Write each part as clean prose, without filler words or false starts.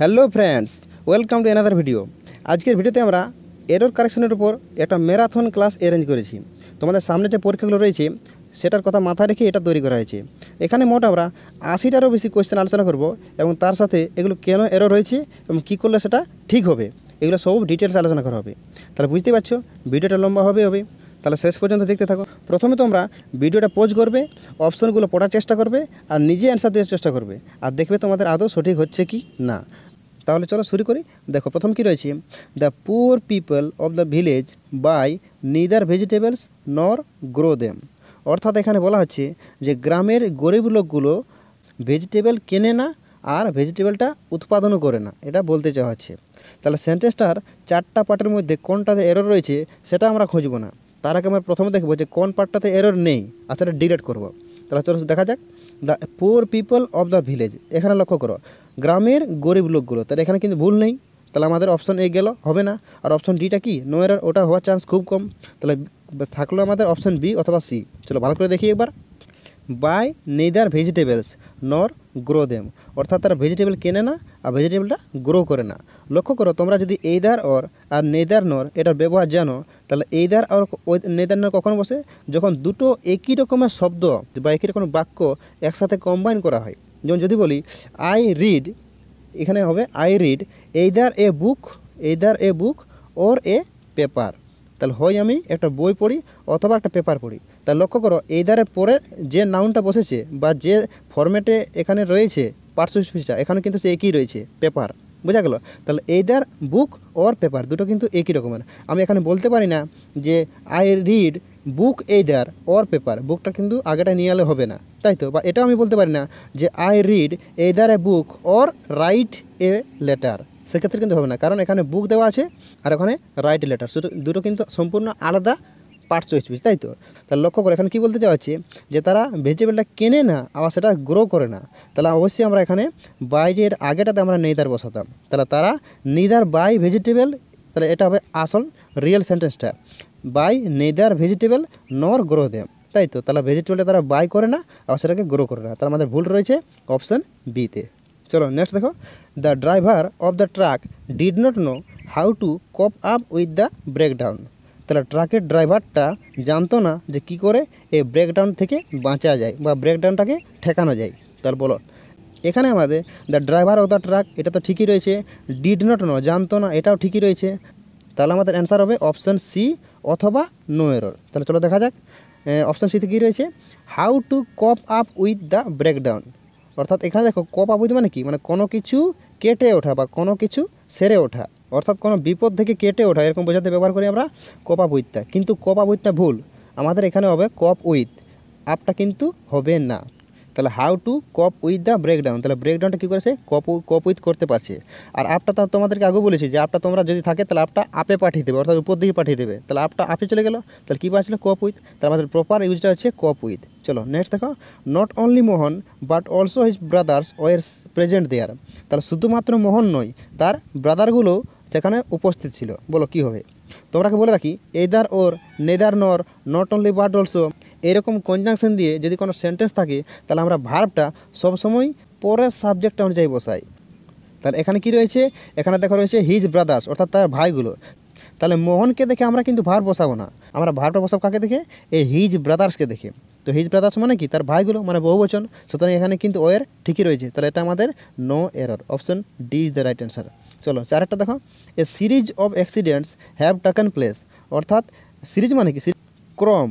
Hello friends, welcome to another video. আজকের ভিডিওতে আমরা এরর কারেকশনের উপর একটা ম্যারাথন ক্লাস অ্যারেঞ্জ করেছি। তোমাদের সামনে যে পরীক্ষাগুলো রয়েছে সেটার কথা মাথায় রেখে এটা তৈরি করা হয়েছে। এখানে মোট আমরা 80টারও বেশি কোয়েশ্চেন আলোচনা করব এবং তার সাথে এগুলো কেন এরর হয়েছে এবং কী করলে সেটা ঠিক হবে, এগুলো সব ডিটেলস আলোচনা করা হবে। তাহলে বুঝতেই পারছো ভিডিওটা লম্বা হবে, তাহলে শেষ পর্যন্ত দেখতে থাকো। প্রথমে তোমরা ভিডিওটা পজ করবে, অপশনগুলো পড়ার চেষ্টা করবে আর নিজে অ্যান্সার দেওয়ার চেষ্টা করবে, আর দেখবে তোমাদের আদৌ সঠিক হচ্ছে কি না। তাহলে চলো শুরু করি। দেখো প্রথম কি রয়েছে, the poor people of the village by neither vegetables nor grow them. অর্থাৎ এখানে বলা হচ্ছে যে গ্রামের গরিব লোকগুলো ভেজিটেবল কেনে না আর ভেজিটেবলটা উৎপাদনও করে না, এটা বলতে চাওয়া হচ্ছে। তাহলে সেন্টেন্সটার চারটা পার্টের মধ্যে কোনটাতে এরর রয়েছে সেটা আমরা খুঁজব না, তার আগে আমরা প্রথমে দেখব যে কোন পার্টটাতে এরর নেই আর সেটা ডিলিট করব। তাহলে চলো দেখা যাক, the poor people of the village, এখানে লক্ষ্য করো গ্রামের গরিব লোকগুলো, তাহলে এখানে কিন্তু ভুল নেই। তাহলে আমাদের অপশন এ গেল, হবে না। আর অপশন ডিটা কি, নো এরর, ওটা হওয়ার চান্স খুব কম। তাহলে থাকলো আমাদের অপশন বি অথবা সি। চলো ভালো করে দেখি একবার, by neither vegetables nor grow them, অর্থাৎ তারা ভেজিটেবল কেনে না আর ভেজিটেবলটা গ্রো করে না। লক্ষ্য করো তোমরা যদি এইদার অর আর নেদার নর এটার ব্যবহার জানো, তাহলে এইদার আর নেদার নর কখন বসে, যখন দুটো একই রকমের শব্দ বা একই রকমের বাক্য একসাথে কম্বাইন করা হয়। যেমন যদি বলি আই রিড, এখানে হবে I read either a book, either a book or a paper, তাহলে হয় আমি একটা বই পড়ি অথবা একটা পেপার পড়ি। তাহলে লক্ষ্য করো এইদারের পরে যে নাউনটা বসেছে বা যে ফরম্যাটে এখানে রয়েছে পার্টসটা, এখানে কিন্তু সে একই রয়েছে, পেপার, বোঝা গেল। তাহলে এইদার বুক অর পেপার দুটো কিন্তু একই রকমের। আমি এখানে বলতে পারি না যে I read book either or paper, বুকটা কিন্তু আগেটা নিয়ে এলে হবে না, তাই তো। বা এটাও আমি বলতে পারি না যে I read either a book or write a letter, সেক্ষেত্রে কিন্তু হবে না, কারণ এখানে বুক দেওয়া আছে আর ওখানে রাইট লেটার, দুটো কিন্তু সম্পূর্ণ আলাদা পার্টস অফ স্পিচ, তাই তো। তাহলে লক্ষ্য করে এখানে কী বলতে চাওয়া হচ্ছে যে তারা ভেজিটেবলটা কেনে না আবার সেটা গ্রো করে না। তাহলে অবশ্যই আমরা এখানে বাইয়ের আগেটাতে আমরা নেদার বসাতাম। তাহলে তারা নেদার বাই ভেজিটেবল, তাহলে এটা হবে আসল রিয়েল সেন্টেন্সটা, by neither vegetable nor grow them, তাই তো। তাহলে ভেজিটেবলটা তারা বাই করে না আবার সেটাকে গ্রো করে না, তাহলে আমাদের ভুল রয়েছে অপশান বিতে। চলো নেক্সট দেখো, the driver of the truck did not know how to cope up with the breakdown, তাহলে ট্রাকের ড্রাইভারটা জানতো না যে কি করে এই ব্রেকডাউন থেকে বাঁচা যায় বা ব্রেকডাউনটাকে ঠেকানো যায়। তাহলে বলো এখানে আমাদের the driver of the truck এটা তো ঠিকই রয়েছে, ডিড নট নো জানতো না এটাও ঠিকই রয়েছে, তাহলে আমাদের অ্যান্সার হবে অপশান সি অথবা নো এরর। তাহলে চলো দেখা যাক অপশান সিতে কী রয়েছে, how to cope up with the breakdown, অর্থাৎ এখানে দেখো কোপ আপ উইথ মানে কি, মানে কোনো কিছু কেটে ওঠা বা কোনো কিছু সেরে ওঠা, অর্থাৎ কোনো বিপদ থেকে কেটে ওঠা, এরকম বোঝাতে ব্যবহার করি আমরা কোপ আপ উইথটা। কিন্তু কোপ আপ উইথটা ভুল, আমাদের এখানে হবে কোপ উইথ, আপটা কিন্তু হবে না। তাহলে how to cope with the breakdown, তাহলে ব্রেকডাউনটা কী করেছে, কোপ উইথ করতে পারছে। আর আপটা তোমাদেরকে আগেও বলেছি যে আপটা তোমরা যদি থাকে তাহলে আপটা আপে পাঠিয়ে দেবে, অর্থাৎ উপর দিকে পাঠিয়ে দেবে, তাহলে আপটা আপে চলে গেল, তাহলে কী পাচ্ছিল, কোপ উইথ। তাহলে আমাদের প্রপার ইউজটা হচ্ছে কোপ উইথ। চলো নেক্সট দেখো, not only Mohan but also his brothers were present there, তাহলে শুধুমাত্র মোহন নয় তার ব্রাদারগুলো সেখানে উপস্থিত ছিল। বলো কি হবে, তোমরাকে বলে রাখি either or neither nor not only but also, এরকম কনজাংশন দিয়ে যদি কোনো সেন্টেন্স থাকে তাহলে আমরা ভার্বটা সবসময় পরের সাবজেক্টটা অনুযায়ী বসাই। তাহলে এখানে কি রয়েছে, এখানে দেখা রয়েছে হিজ ব্রাদার্স, অর্থাৎ তার ভাইগুলো। তাহলে মোহনকে দেখে আমরা কিন্তু ভার্ব বসাবো না, আমরা ভার্বটা বসাবো কাকে দেখে, এই হিজ ব্রাদার্সকে দেখে। তো হিজ ব্রাদার্স মানে কি, তার ভাইগুলো, মানে বহুবচন, সুতরাং এখানে কিন্তু ওয়ের ঠিকই রয়েছে। তাহলে এটা আমাদের no error, option D is the right answer. চলো চারটা দেখো, a series of accidents have taken place, অর্থাৎ সিরিজ মানে কি, ক্রম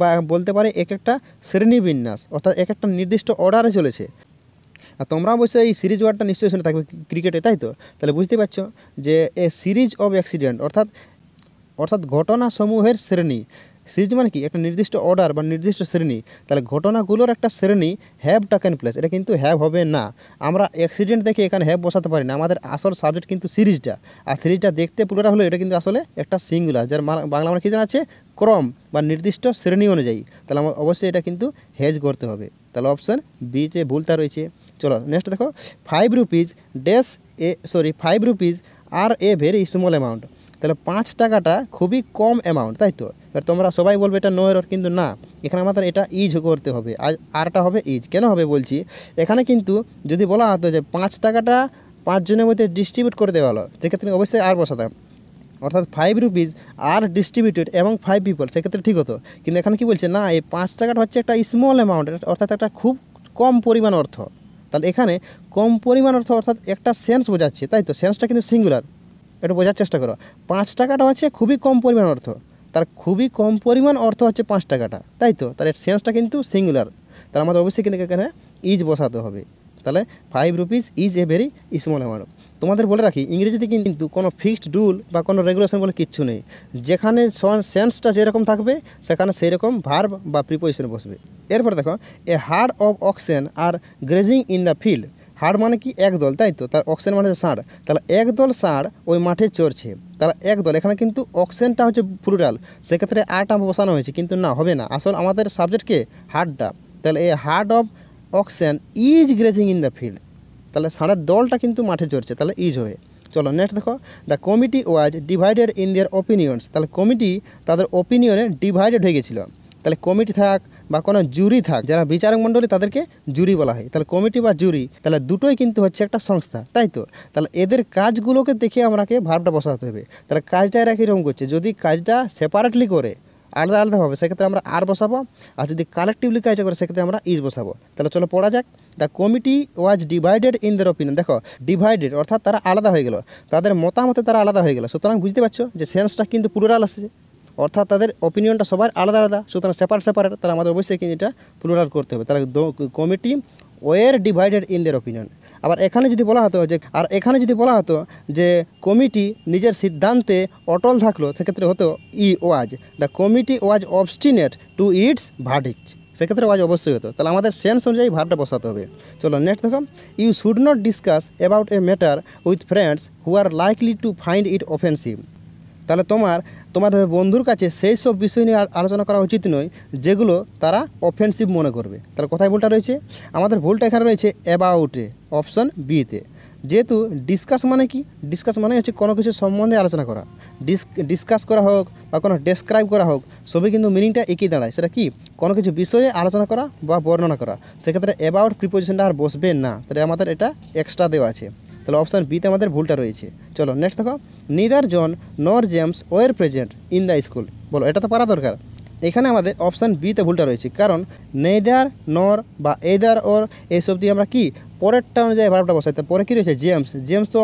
বা বলতে পারে এক একটা শ্রেণীবিন্যাস, অর্থাৎ এক একটা নির্দিষ্ট অর্ডারে চলেছে। আর তোমরা অবশ্যই এই সিরিজ ওয়ার্ডটা নিশ্চয়ই শুনে থাকবে ক্রিকেটে, তাই তো। তাহলে বুঝতে পারছো যে এ সিরিজ অফ অ্যাক্সিডেন্ট, অর্থাৎ ঘটনাসমূহের শ্রেণী, সিরিজ মানে কি একটা নির্দিষ্ট অর্ডার বা নির্দিষ্ট শ্রেণী, তাহলে ঘটনাগুলোর একটা শ্রেণী হ্যাভ টেকেন প্লেস, এটা কিন্তু হ্যাভ হবে না। আমরা অ্যাক্সিডেন্ট দেখে এখানে হ্যাভ বসাতে পারি না, আমাদের আসল সাবজেক্ট কিন্তু সিরিজটা, আর সিরিজটা দেখতে পুরোটা হলো এটা কিন্তু আসলে একটা সিঙ্গুলার, যার বাংলা মানে কি জানাচ্ছে, ক্রম বা নির্দিষ্ট শ্রেণী অনুযায়ী, তাহলে আমার অবশ্যই এটা কিন্তু হেজ করতে হবে। তাহলে অপশান বি তে ভুলটা রয়েছে। চলো নেক্সট দেখো, five rupees are a very small amount, তাহলে 5 টাকাটা খুবই কম অ্যামাউন্ট, তাই তো। এবার তোমরা সবাই বলবে এটা নো এরর, কিন্তু না, এখানে আমাদের এটা ইজ করতে হবে, আরটা হবে ইজ। কেন হবে বলছি, এখানে কিন্তু যদি বলা হতো যে 5 টাকাটা পাঁচজনের মধ্যে ডিস্ট্রিবিউট করে দেওয়া হলো, সেক্ষেত্রে অবশ্যই আর বসাতাম, অর্থাৎ 5 রুপিস আর ডিস্ট্রিবিউটেড এবং 5 পিপল, সেক্ষেত্রে ঠিক হতো। কিন্তু এখানে কি বলছে না, এই 5 টাকাটা হচ্ছে একটা স্মল অ্যামাউন্ট, অর্থাৎ একটা খুব কম পরিমাণ অর্থ। তাহলে এখানে কম পরিমাণ অর্থ অর্থাৎ একটা সেন্স বোঝাচ্ছে, তাই তো সেন্সটা কিন্তু সিঙ্গুলার, এটা বোঝার চেষ্টা করো। 5 টাকাটা হচ্ছে খুবই কম পরিমাণ অর্থ, তার খুবই কম পরিমাণ অর্থ হচ্ছে 5 টাকাটা, তাই তো তার সেন্সটা কিন্তু সিঙ্গুলার। তাহলে আমাদের অবশ্যই কিন্তু এখানে ইজ বসাতে হবে। তাহলে 5 rupees is a very small amount. তোমাদের বলে রাখি, ইংরেজিতে কিন্তু কোনো ফিক্সড রুল বা কোনো রেগুলেশন বলে কিচ্ছু নেই, যেখানে সেন্সটা যেরকম থাকবে সেখানে সেই রকম ভার্ব বা প্রিপোজিশন বসবে। এরপর দেখো, a herd of oxen are grazing in the field. Herd মানে কি একদল, তাই তো তার অক্সেন মানে হচ্ছে ষাঁড়, তাহলে একদল ষাঁড় ওই মাঠে চড়ছে, তারা একদল। এখানে কিন্তু অক্সেনটা হচ্ছে প্লুরাল, সেক্ষেত্রে আরটা বসানো হয়েছে, কিন্তু না, হবে না, আসল আমাদের সাবজেক্টকে হার্ডটা। তাহলে a herd of oxen is grazing in the field, তাহলে ষাঁড়ের দলটা কিন্তু মাঠে চড়ছে, তাহলে ইজ হয়ে। চলো নেক্সট দেখো, the committee was divided in their opinions. তাহলে কমিটি তাদের অপিনিয়নে ডিভাইডেড হয়ে গেছিলো। তাহলে কমিটি থাক বা কোনো জুরি থাক, যারা বিচারক মণ্ডলী তাদেরকে জুরি বলা হয়, তাহলে কমিটি বা জুরি, তাহলে দুটোই কিন্তু হচ্ছে একটা সংস্থা, তাই তো তাহলে এদের কাজগুলোকে দেখে আমাকে ভার্বটা বসাতে হবে। তাহলে কাজটা এরা কীরকম করছে, যদি কাজটা সেপারেটলি করে আলাদা আলাদা হবে সেক্ষেত্রে আমরা আর বসাবো, আর যদি কালেকটিভলি কাজটা করে সেক্ষেত্রে আমরা ইজ বসাবো। তাহলে চলো পড়া যাক, the committee was divided in their opinion. দেখো ডিভাইডেড অর্থাৎ তারা আলাদা হয়ে গেল, তাদের মতামতে তারা আলাদা হয়ে গেল। সুতরাং বুঝতে পারছো যে সেন্সটা কিন্তু প্লুরাল আসছে, অর্থাৎ তাদের অপিনিয়নটা সবার আলাদা আলাদা, সুতরাং সেপারেট সেপারেট। তাহলে আমাদের অবশ্যই কিন্তু এটা প্লুরাল করতে হবে। তাহলে committee were divided in their opinion. আবার এখানে যদি বলা হতো যে, আর এখানে যদি বলা হতো যে কমিটি নিজের সিদ্ধান্তে অটল থাকলো, সেক্ষেত্রে হতো ই was, the committee was obstinate to its verdict, সেক্ষেত্রে ওয়াজ অবশ্যই হতো। তাহলে আমাদের সেন্স অনুযায়ী ভার্বটা বসাতে হবে। চলো নেক্সট দেখো, you should not discuss about a matter with friends who are likely to find it offensive. তাহলে তোমার বন্ধুর কাছে সেই সব বিষয় নিয়ে আলোচনা করা উচিত নয় যেগুলো তারা অফেন্সিভ মনে করবে। তাহলে কোথায় ভুলটা রয়েছে, আমাদের ভুলটা এখানে রয়েছে অ্যাবাউটে, অপশন বিতে। যেহেতু ডিসকাস মানে কি, ডিসকাস মানে হচ্ছে কোনো কিছু সম্বন্ধে আলোচনা করা, ডিসকাস করা হোক বা কোনো ডেসক্রাইব করা হোক, সবই কিন্তু মিনিংটা একই দাঁড়ায়, সেটা কি কোনো কিছু বিষয়ে আলোচনা করা বা বর্ণনা করা। সেক্ষেত্রে অ্যাবাউট প্রিপোজিশনটা আর বসবে না, তাহলে আমাদের এটা এক্সট্রা দেওয়া আছে। তাহলে অপশান বিতে আমাদের ভুলটা রয়েছে। চলো নেক্সট দেখো, neither John nor James were present in the school. বলো এটা তো পারা দরকার, এখানে আমাদের অপশান বিতে ভুলটা রয়েছে, কারণ নেদার নর বা এদার ওর এইসব দিয়ে আমরা কি পরেরটা অনুযায়ী ভার্বটা বসাই। তো পরে কী রয়েছে জেমস, জেমস তো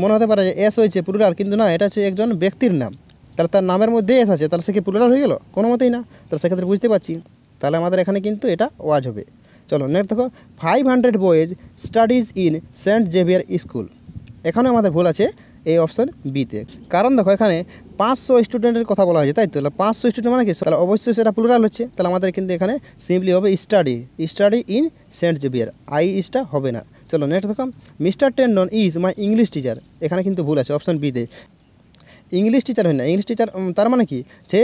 মনে হতে পারে যে এস হয়েছে প্লুরাল, কিন্তু না, এটা হচ্ছে একজন ব্যক্তির নাম, তাহলে তার নামের মধ্যে এস আছে, তাহলে সে কি প্লুরাল হয়ে গেল, কোনো মতেই না। তাহলে সেক্ষেত্রে বুঝতে পারছি, তাহলে আমাদের এখানে কিন্তু এটা ওয়াজ হবে। চলো নেক্সট দেখো, 500 boys studies in Saint Xavier school. এখানে আমাদের ভুল আছে এই অপশন বিতে, কারণ দেখো এখানে 500 স্টুডেন্টের কথা বলা হয়েছে, তাই তো তাহলে 500 স্টুডেন্ট মানে কি, তাহলে অবশ্যই সেটা প্লুরাল হচ্ছে। তাহলে আমাদের কিন্তু এখানে সিম্পলি হবে study in Saint Xavier, I ইজটা হবে না। চলো নেক্সট দেখো, mister Tandon is my English teacher. এখানে কিন্তু ভুল আছে অপশন বিতে, ইংলিশ টিচার হয় না, ইংলিশ টিচার তার মানে কি সে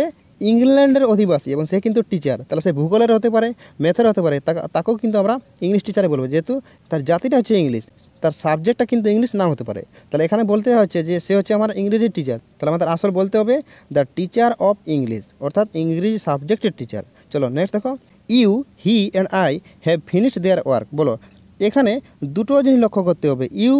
ইংল্যান্ডের অধিবাসী এবং সে কিন্তু টিচার, তাহলে সে ভূগোলের হতে পারে, ম্যাথের হতে পারে, তাকেও কিন্তু আমরা ইংলিশ টিচারে বলবো, যেহেতু তার জাতিটা হচ্ছে ইংলিশ, তার সাবজেক্টটা কিন্তু ইংলিশ নাও হতে পারে। তাহলে এখানে বলতে হচ্ছে যে সে হচ্ছে আমার ইংরেজির টিচার, তাহলে আমাদের আসল বলতে হবে দ্য টিচার অফ ইংলিশ, অর্থাৎ ইংরেজি সাবজেক্টের টিচার। চলো নেক্সট দেখো, you he and I have finished their work. বলো এখানে দুটো জিনিস লক্ষ্য করতে হবে, ইউ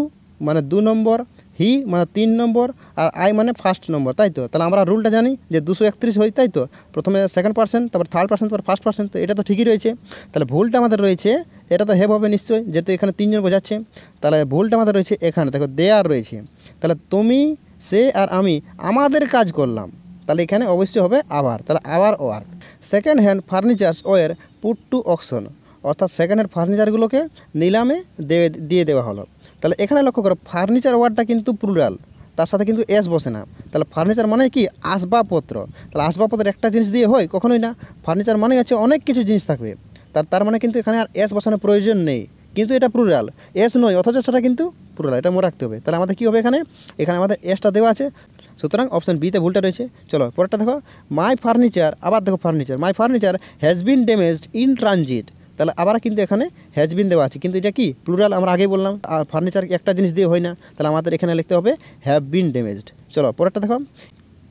মানে 2 নম্বর, হি মানে 3 নম্বর, আর আই মানে ফার্স্ট নম্বর, তাই তো তাহলে আমরা রুলটা জানি যে 231 হয়, তাই তো প্রথমে সেকেন্ড পার্সেন্ট, তারপর থার্ড পার্সেন্ট, তারপর ফার্স্ট পার্সেন্ট, তো এটা তো ঠিকই রয়েছে। তাহলে ভুলটা আমাদের রয়েছে, এটা তো হ্যাভ হবে নিশ্চয়ই, যেহেতু এখানে 3 জন বোঝাচ্ছে, তাহলে ভুলটা আমাদের রয়েছে এখানে। দেখো দেয়ার রয়েছে, তাহলে তুমি, সে আর আমি আমাদের কাজ করলাম, তাহলে এখানে অবশ্যই হবে আওয়ার, তাহলে our work. Second hand furniture were put to auction, অর্থাৎ সেকেন্ড হ্যান্ড ফার্নিচারগুলোকে নিলামে দিয়ে দেওয়া হলো। তাহলে এখানে লক্ষ্য করো ফার্নিচার ওয়ার্ডটা কিন্তু প্লুরাল, তার সাথে কিন্তু এস বসে না। তাহলে ফার্নিচার মানে কি আসবাবপত্র, তাহলে আসবাবপত্র একটা জিনিস দিয়ে হয় কখনোই না, ফার্নিচার মানে হচ্ছে অনেক কিছু জিনিস থাকবে, তার মানে কিন্তু এখানে আর এস বসানোর প্রয়োজন নেই, কিন্তু এটা প্লুরাল, এস নয় অথচ সেটা কিন্তু প্লুরাল, এটা মনে রাখতে হবে। তাহলে আমাদের কী হবে এখানে, এখানে আমাদের এসটা দেওয়া আছে, সুতরাং অপশান বিতে ভুলটা রয়েছে। চলো পরেরটা দেখো, মাই ফার্নিচার, আবার দেখো furniture, my furniture has been damaged in transit. তাহলে আবার কিন্তু এখানে হ্যাজ বিন দেওয়া আছে, কিন্তু এটা কি প্লুরাল, আমরা আগেই বললাম ফার্নিচার একটা জিনিস দিয়ে হয় না, তাহলে আমাদের এখানে লিখতে হবে হ্যাভ বিন ড্যামেজড। চলো পরেরটা দেখো,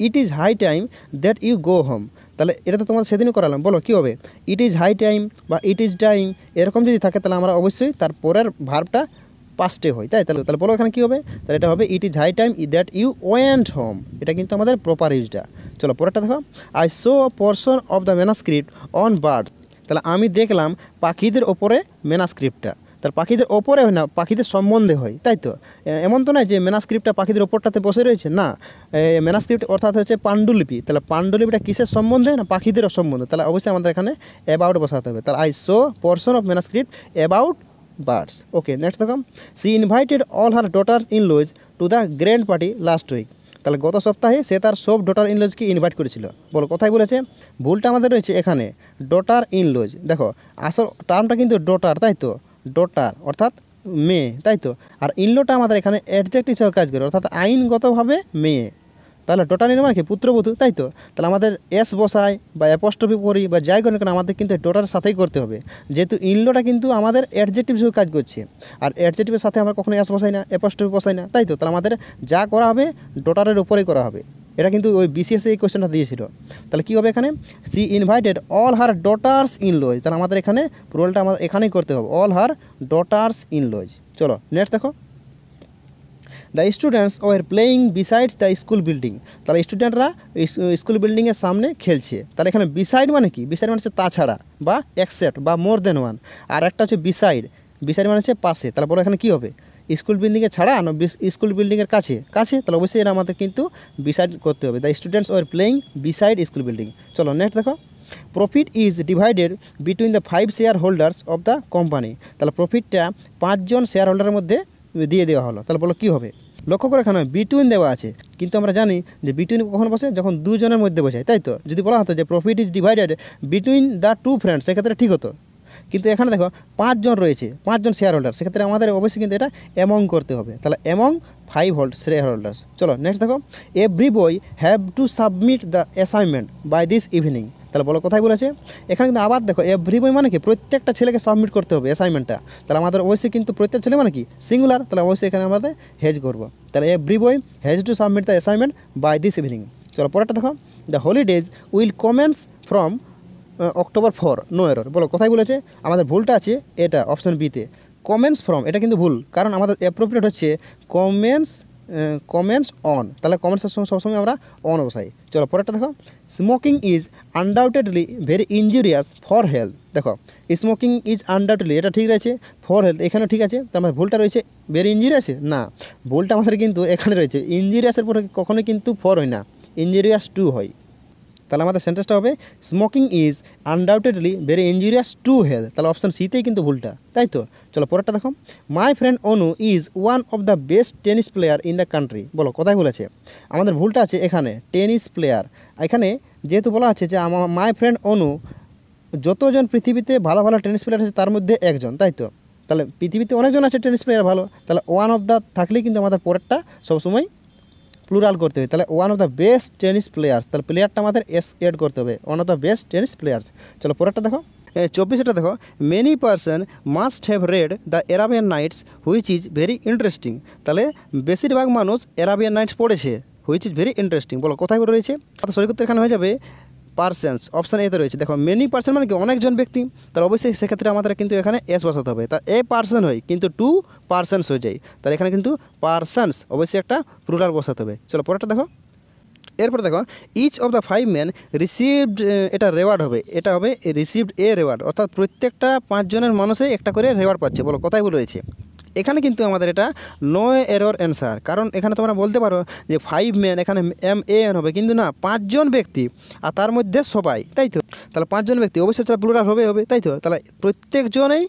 it is high time that you go home. তাহলে এটা তো তোমাদের সেদিনও করালাম, বলো কী হবে, ইট ইজ হাই টাইম বা ইট ইজ টাইম, এরকম যদি থাকে তাহলে আমরা অবশ্যই তার পরের ভার্বটা পাস্টে হয় তাই তাহলে তাহলে বলো এখানে কী হবে তাহলে এটা হবে it is high time that you went home এটা কিন্তু আমাদের প্রপার ইউজটা চলো পরেরটা দেখো I show a portion of the manuscript on birds তাহলে আমি দেখলাম পাখিদের ওপরে ম্যানুস্ক্রিপ্টটা তার পাখিদের ওপরে হয় না পাখিদের সম্বন্ধে হয় তাই তো এমন তো নয় যে ম্যানুস্ক্রিপ্টটা পাখিদের ওপরটাতে বসে রয়েছে না ম্যানুস্ক্রিপ্ট অর্থাৎ হচ্ছে পাণ্ডুলিপি তাহলে পাণ্ডুলিপিটা কিসের সম্বন্ধে না পাখিদের সম্বন্ধে তাহলে অবশ্যই আমাদের এখানে অ্যাবাউট বসাতে হবে তাহলে I show portion of manuscript about birds okay next দেখো she invited all her daughters in law to the grand party last week তাহলে গত সপ্তাহে সে তার সব ডটার ইন লজকে ইনভাইট করেছিল বলো কোথায় বলেছে ভুলটা আমাদের রয়েছে এখানে ডটার ইন লজ দেখো আসল টার্মটা কিন্তু ডটার তাই তো ডটার অর্থাৎ মেয়ে তাই তো আর ইনলোটা আমাদের এখানে অ্যাডজেক্ট হিসেবে কাজ করে অর্থাৎ আইনগতভাবে মেয়ে তাহলে ডটার ইন মানে কি পুত্রবধূ তাই তো তাহলে আমাদের এস বসাই বা অ্যাপোস্ট্রফি করি বা যাই করি কারণ আমাদের কিন্তু ডটার সাথেই করতে হবে যেহেতু ইনলোটা কিন্তু আমাদের অ্যাডজেক্টিভ হিসেবে কাজ করছে আর অ্যাডজেক্টিভের সাথে আমরা কখনো এস বসাই না অ্যাপোস্ট্রফি বসাই না তাই তো তাহলে আমাদের যা করা হবে ডটারের উপরেই করা হবে এটা কিন্তু ওই বিসিএসে এই কোয়েশ্চেনটা দিয়েছিল তাহলে কী হবে এখানে she invited all her daughters in law তাহলে আমাদের এখানে রোলটা আমাদের এখানেই করতে হবে all her daughters in law চলো নেক্সট দেখো the students were playing besides the school building তাহলে স্টুডেন্টরা স্কুল বিল্ডিংয়ের সামনে খেলছে তাহলে এখানে বিসাইড মানে কি বিসাইড মানে হচ্ছে তাছাড়া বা এক্সেপ্ট বা মোর দেন ওয়ান আর একটা হচ্ছে বিসাইড বিসাইড মানে হচ্ছে পাশে তাহলে বলো এখানে কী হবে স্কুল বিল্ডিংয়ের ছাড়া না স্কুল বিল্ডিংয়ের কাছে কাছে তাহলে অবশ্যই এটা আমাদের কিন্তু বিসাইড করতে হবে the students were playing beside school building চলো নেক্সট দেখো profit is divided between the 5 share holders of the company তাহলে প্রফিটটা 5 জন শেয়ার হোল্ডারের মধ্যে দিয়ে দেওয়া হলো তাহলে বলো কী হবে লক্ষ্য করে এখানে বিটুইন দেওয়া আছে কিন্তু আমরা জানি যে বিটুইন কখন বসে যখন দুজনের মধ্যে বসায় তাই তো যদি বলা হতো যে profit is divided between the 2 friends সেক্ষেত্রে ঠিক হতো কিন্তু এখানে দেখো 5 জন রয়েছে 5 জন শেয়ার হোল্ডার সেক্ষেত্রে আমাদের অবশ্যই কিন্তু এটা অ্যামং করতে হবে তাহলে অ্যামং 5 শেয়ার হোল্ডার্স চলো নেক্সট দেখো every boy have to submit the assignment by this evening তাহলে বলো কোথায় বলেছে এখানে কিন্তু আবার দেখো এভরি বয় মানে কি প্রত্যেকটা ছেলেকে সাবমিট করতে হবে অ্যাসাইনমেন্টটা তাহলে আমাদের অবশ্যই কিন্তু প্রত্যেক ছেলে মানে কি সিঙ্গুলার তাহলে অবশ্যই এখানে আমাদের হেজ করবো তাহলে every boy has to submit the assignment by this evening চলো পরেরটা দেখো the holidays will commence from October 4 no error বলো কোথায় বলেছে আমাদের ভুলটা আছে এটা অপশন বিতে কমেন্টস ফ্রম এটা কিন্তু ভুল কারণ আমাদের অ্যাপ্রোপ্রিয়েট হচ্ছে কমেন্টস অন তাহলে কমেন্টসের সঙ্গে সবসময় আমরা অন বসাই চলো পরেরটা দেখো smoking is undoubtedly very injurious for health দেখো স্মোকিং ইজ আনডাউটেডলি এটা ঠিক রয়েছে ফর হেলথ এখানেও ঠিক আছে তার মানে ভুলটা রয়েছে ভেরি ইনজুরিয়াসে না ভুলটা আমাদের কিন্তু এখানে রয়েছে ইনজুরিয়াসের পরে কখনোই কিন্তু ফর হয় না ইনজুরিয়াস টু হয় তাহলে আমাদের সেন্টেন্সটা হবে smoking is undoubtedly very injurious to health তাহলে অপশান সিতেই কিন্তু ভুলটা তাই তো চলো পরেরটা দেখো my friend Anu is one of the best tennis player in the country বলো কোথায় বলেছে আমাদের ভুলটা আছে এখানে টেনিস প্লেয়ার এখানে যেহেতু বলা আছে যে আমার মাই ফ্রেন্ড অনু যতজন পৃথিবীতে ভালো ভালো টেনিস প্লেয়ার আছে তার মধ্যে একজন তাই তো তাহলে পৃথিবীতে অনেকজন আছে টেনিস প্লেয়ার ভালো তাহলে ওয়ান অফ দ্য থাকলেই কিন্তু আমাদের পরেরটা সবসময় প্লুরাল করতে হবে তাহলে one of the best tennis players তাহলে প্লেয়ারটা আমাদের এস এড করতে হবে one of the best tennis players চলো পরেরটা দেখো 24টা দেখো many person must have read the Arabian Nights which is very interesting তাহলে বেশিরভাগ মানুষ অ্যারাবিয়ান নাইটস পড়েছে হুইচ ইজ ভেরি ইন্টারেস্টিং বলো কোথায় রয়েছে তাহলে সৈকত এখানে হয়ে যাবে পার্সেন্স অপশান এতে রয়েছে দেখো মেনি পার্সন মানে কি অনেকজন ব্যক্তি তাহলে অবশ্যই সেক্ষেত্রে আমাদের কিন্তু এখানে এস বসাতে হবে তা এ পার্সন হয় কিন্তু 2 পার্সেন্স হয়ে যায় তাহলে এখানে কিন্তু পার্সেন্স অবশ্যই একটা প্লুরাল বসাতে হবে চলো পরেরটা দেখো এরপরে দেখো each of the 5 men received এটা রেওয়ার্ড হবে এটা হবে রিসিভড এ রেওয়ার্ড অর্থাৎ প্রত্যেকটা 5 জনের মানুষে একটা করে রেওয়ার্ড পাচ্ছে বলো কোথায় রয়েছে এখানে কিন্তু আমাদের এটা নো এরর অ্যান্সার কারণ এখানে তোমরা বলতে পারো যে 5 মেন এখানে MAN হবে কিন্তু না 5 জন ব্যক্তি আর তার মধ্যে সবাই তাই তো তাহলে 5 জন ব্যক্তি অবশ্যই তারা প্লুরাল হবে তাই তো তাহলে প্রত্যেকজনেই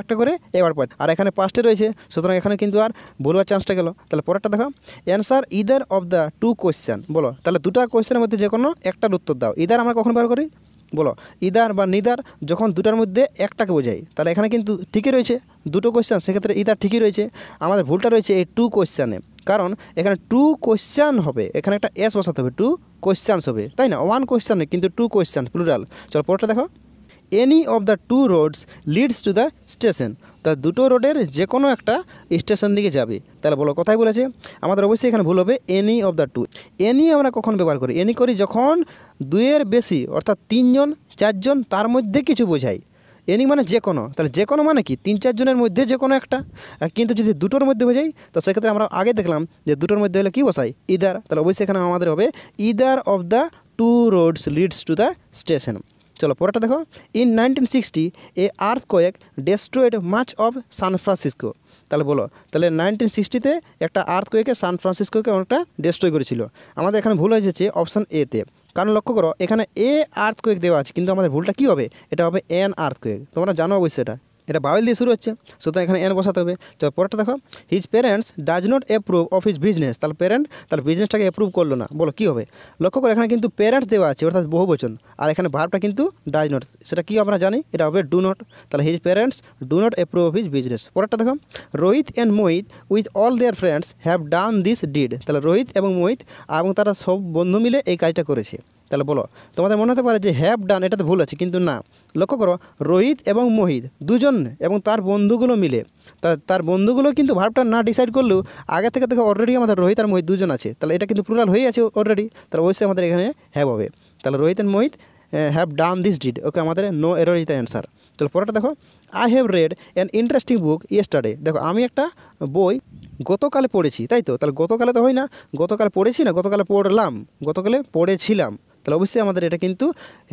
একটা করে অ্যাওয়ার্ড পাচ্ছে আর এখানে 5টে রয়েছে সুতরাং এখানে কিন্তু আর বলবার চান্সটা গেল তাহলে পরেরটা দেখো answer either of the 2 question বলো তাহলে 2টা কোয়েশ্চেনের মধ্যে যে কোনো একটার উত্তর দাও ইদার আমরা কখন বার করি বলো ইদার বা নিদার যখন 2টার মধ্যে একটাকে বোঝাই তাহলে এখানে কিন্তু ঠিকই রয়েছে 2টো কোয়েশ্চেন সেক্ষেত্রে ইদার ঠিকই রয়েছে আমাদের ভুলটা রয়েছে এই 2 কোয়েশ্চেনে কারণ এখানে 2 কোয়েশ্চেন হবে এখানে একটা এস বসাতে হবে 2 কোয়েশ্চেন্স হবে তাই না 1 কোয়েশ্চেন কিন্তু 2 কোয়েশ্চেন প্লুরাল চলো পরেরটা দেখো any of the 2 roads leads to the station তা 2টো রোডের যে কোনো একটা স্টেশন দিকে যাবে তাহলে বলো কোথায় বলেছে আমাদের অবশ্যই এখানে ভুল হবে এনি অফ দ্য 2 এনি আমরা কখন ব্যবহার করি এনি করি যখন 2-এর বেশি অর্থাৎ 3 জন 4 জন তার মধ্যে কিছু বোঝাই এনি মানে যে কোনো, তাহলে যে কোনো মানে কি তিন চারজনের মধ্যে যে কোনো একটা। কিন্তু যদি দুটোর মধ্যে হয়ে যায় তো সেক্ষেত্রে আমরা আগে দেখলাম যে দুটোর মধ্যে হলে কী বসাই ইদার, তাহলে অবশ্যই এখানে আমাদের হবে either of the two roads leads to the station. চলো পরেরটা দেখো। In 1960 a earthquake destroyed much of San Francisco. তাহলে বলো, তাহলে 1960-তে একটা আর্থকোয়েকে সান ফ্রান্সিসকোকে অনেকটা ডেস্ট্রয় করেছিল। আমাদের এখানে ভুল হয়ে যাচ্ছে অপশান এতে, কারণ লক্ষ্য করো এখানে এ আর্থকোয়েক দেওয়া আছে, কিন্তু আমাদের ভুলটা কী হবে, এটা হবে এন আর্থকোয়েক। তোমরা জানো অবশ্যই এটা এটা বাউল দিয়ে শুরু হচ্ছে, সুতরাং এখানে এন বসাতে হবে। তো পরেরটা দেখো, his parents does not approve of his business. তাহলে প্যারেন্ট তার বিজনেসটাকে অ্যাপ্রুভ করলো না, বলো কী হবে। লক্ষ্য করো এখানে কিন্তু প্যারেন্টস দেওয়া আছে অর্থাৎ বহুবচন, আর এখানে ভার্বটা কিন্তু ডাজ নট, সেটা কি আমরা জানি এটা হবে ডু নট। তাহলে his parents do not approve of his business. পরেরটা দেখো, Rohit and Mohit with all their friends have done this deed. তাহলে রোহিত এবং মোহিত এবং তারা সব বন্ধু মিলে এই কাজটা করেছে। তাহলে বলো, তোমাদের মনে হতে পারে যে হ্যাভ ডান এটাতে ভুল আছে, কিন্তু না, লক্ষ্য করো রোহিত এবং মোহিত দুজন এবং তার বন্ধুগুলো মিলে, তার বন্ধুগুলো কিন্তু ভার্বটা না ডিসাইড করলেও আগে থেকে দেখো অলরেডি আমাদের রোহিত আর মোহিত দুজন আছে, তাহলে এটা কিন্তু প্লুরাল হয়ে আছে অলরেডি, তাহলে অবশ্যই আমাদের এখানে হ্যাভ হবে। তাহলে Rohit and Mohit have done this deed, okay আমাদের no error is the answer. চলো পরেরটা দেখো, I have read an interesting book yesterday. দেখো আমি একটা বই গতকালে পড়েছি, তাই তো, তাহলে গতকালে তো হয় না, গতকাল পড়েছি না, গতকালে পড়লাম, গতকালে পড়েছিলাম, তাহলে অবশ্যই আমাদের এটা কিন্তু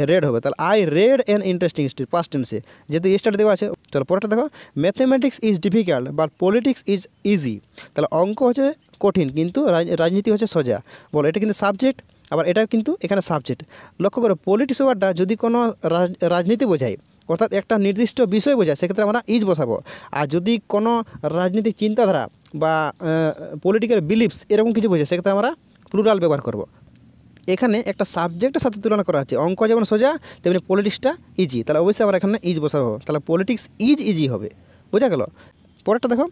রেড হবে। তাহলে I read an interesting past টেন্সে যেহেতু ইস্টার দেওয়া আছে। চলো পরেরটা দেখো, mathematics is difficult but politics is easy. তাহলে অঙ্ক হচ্ছে কঠিন কিন্তু রাজনীতি হচ্ছে সোজা, বলো এটা কিন্তু সাবজেক্ট, আবার এটা কিন্তু এখানে সাবজেক্ট। লক্ষ্য করো পলিটিক্স ওয়ার্ডটা যদি কোনো রাজনীতি বোঝায় অর্থাৎ একটা নির্দিষ্ট বিষয় বোঝায় সেক্ষেত্রে আমরা ইজ বসাবো, আর যদি কোনো রাজনীতিক চিন্তাধারা বা পলিটিক্যাল বিলিফস এরকম কিছু বোঝায় সেক্ষেত্রে আমরা প্লুরাল ব্যবহার করব। এখানে একটা সাবজেক্টের সাথে তুলনা করা হচ্ছে, অঙ্ক যেমন সোজা তেমনি পলিটিক্সটা ইজি, তাহলে অবশ্যই আমরা এখানে ইজ বসাবো, তাহলে পলিটিক্স ইজ ইজি হবে, বোঝা গেল। পরেরটা দেখো,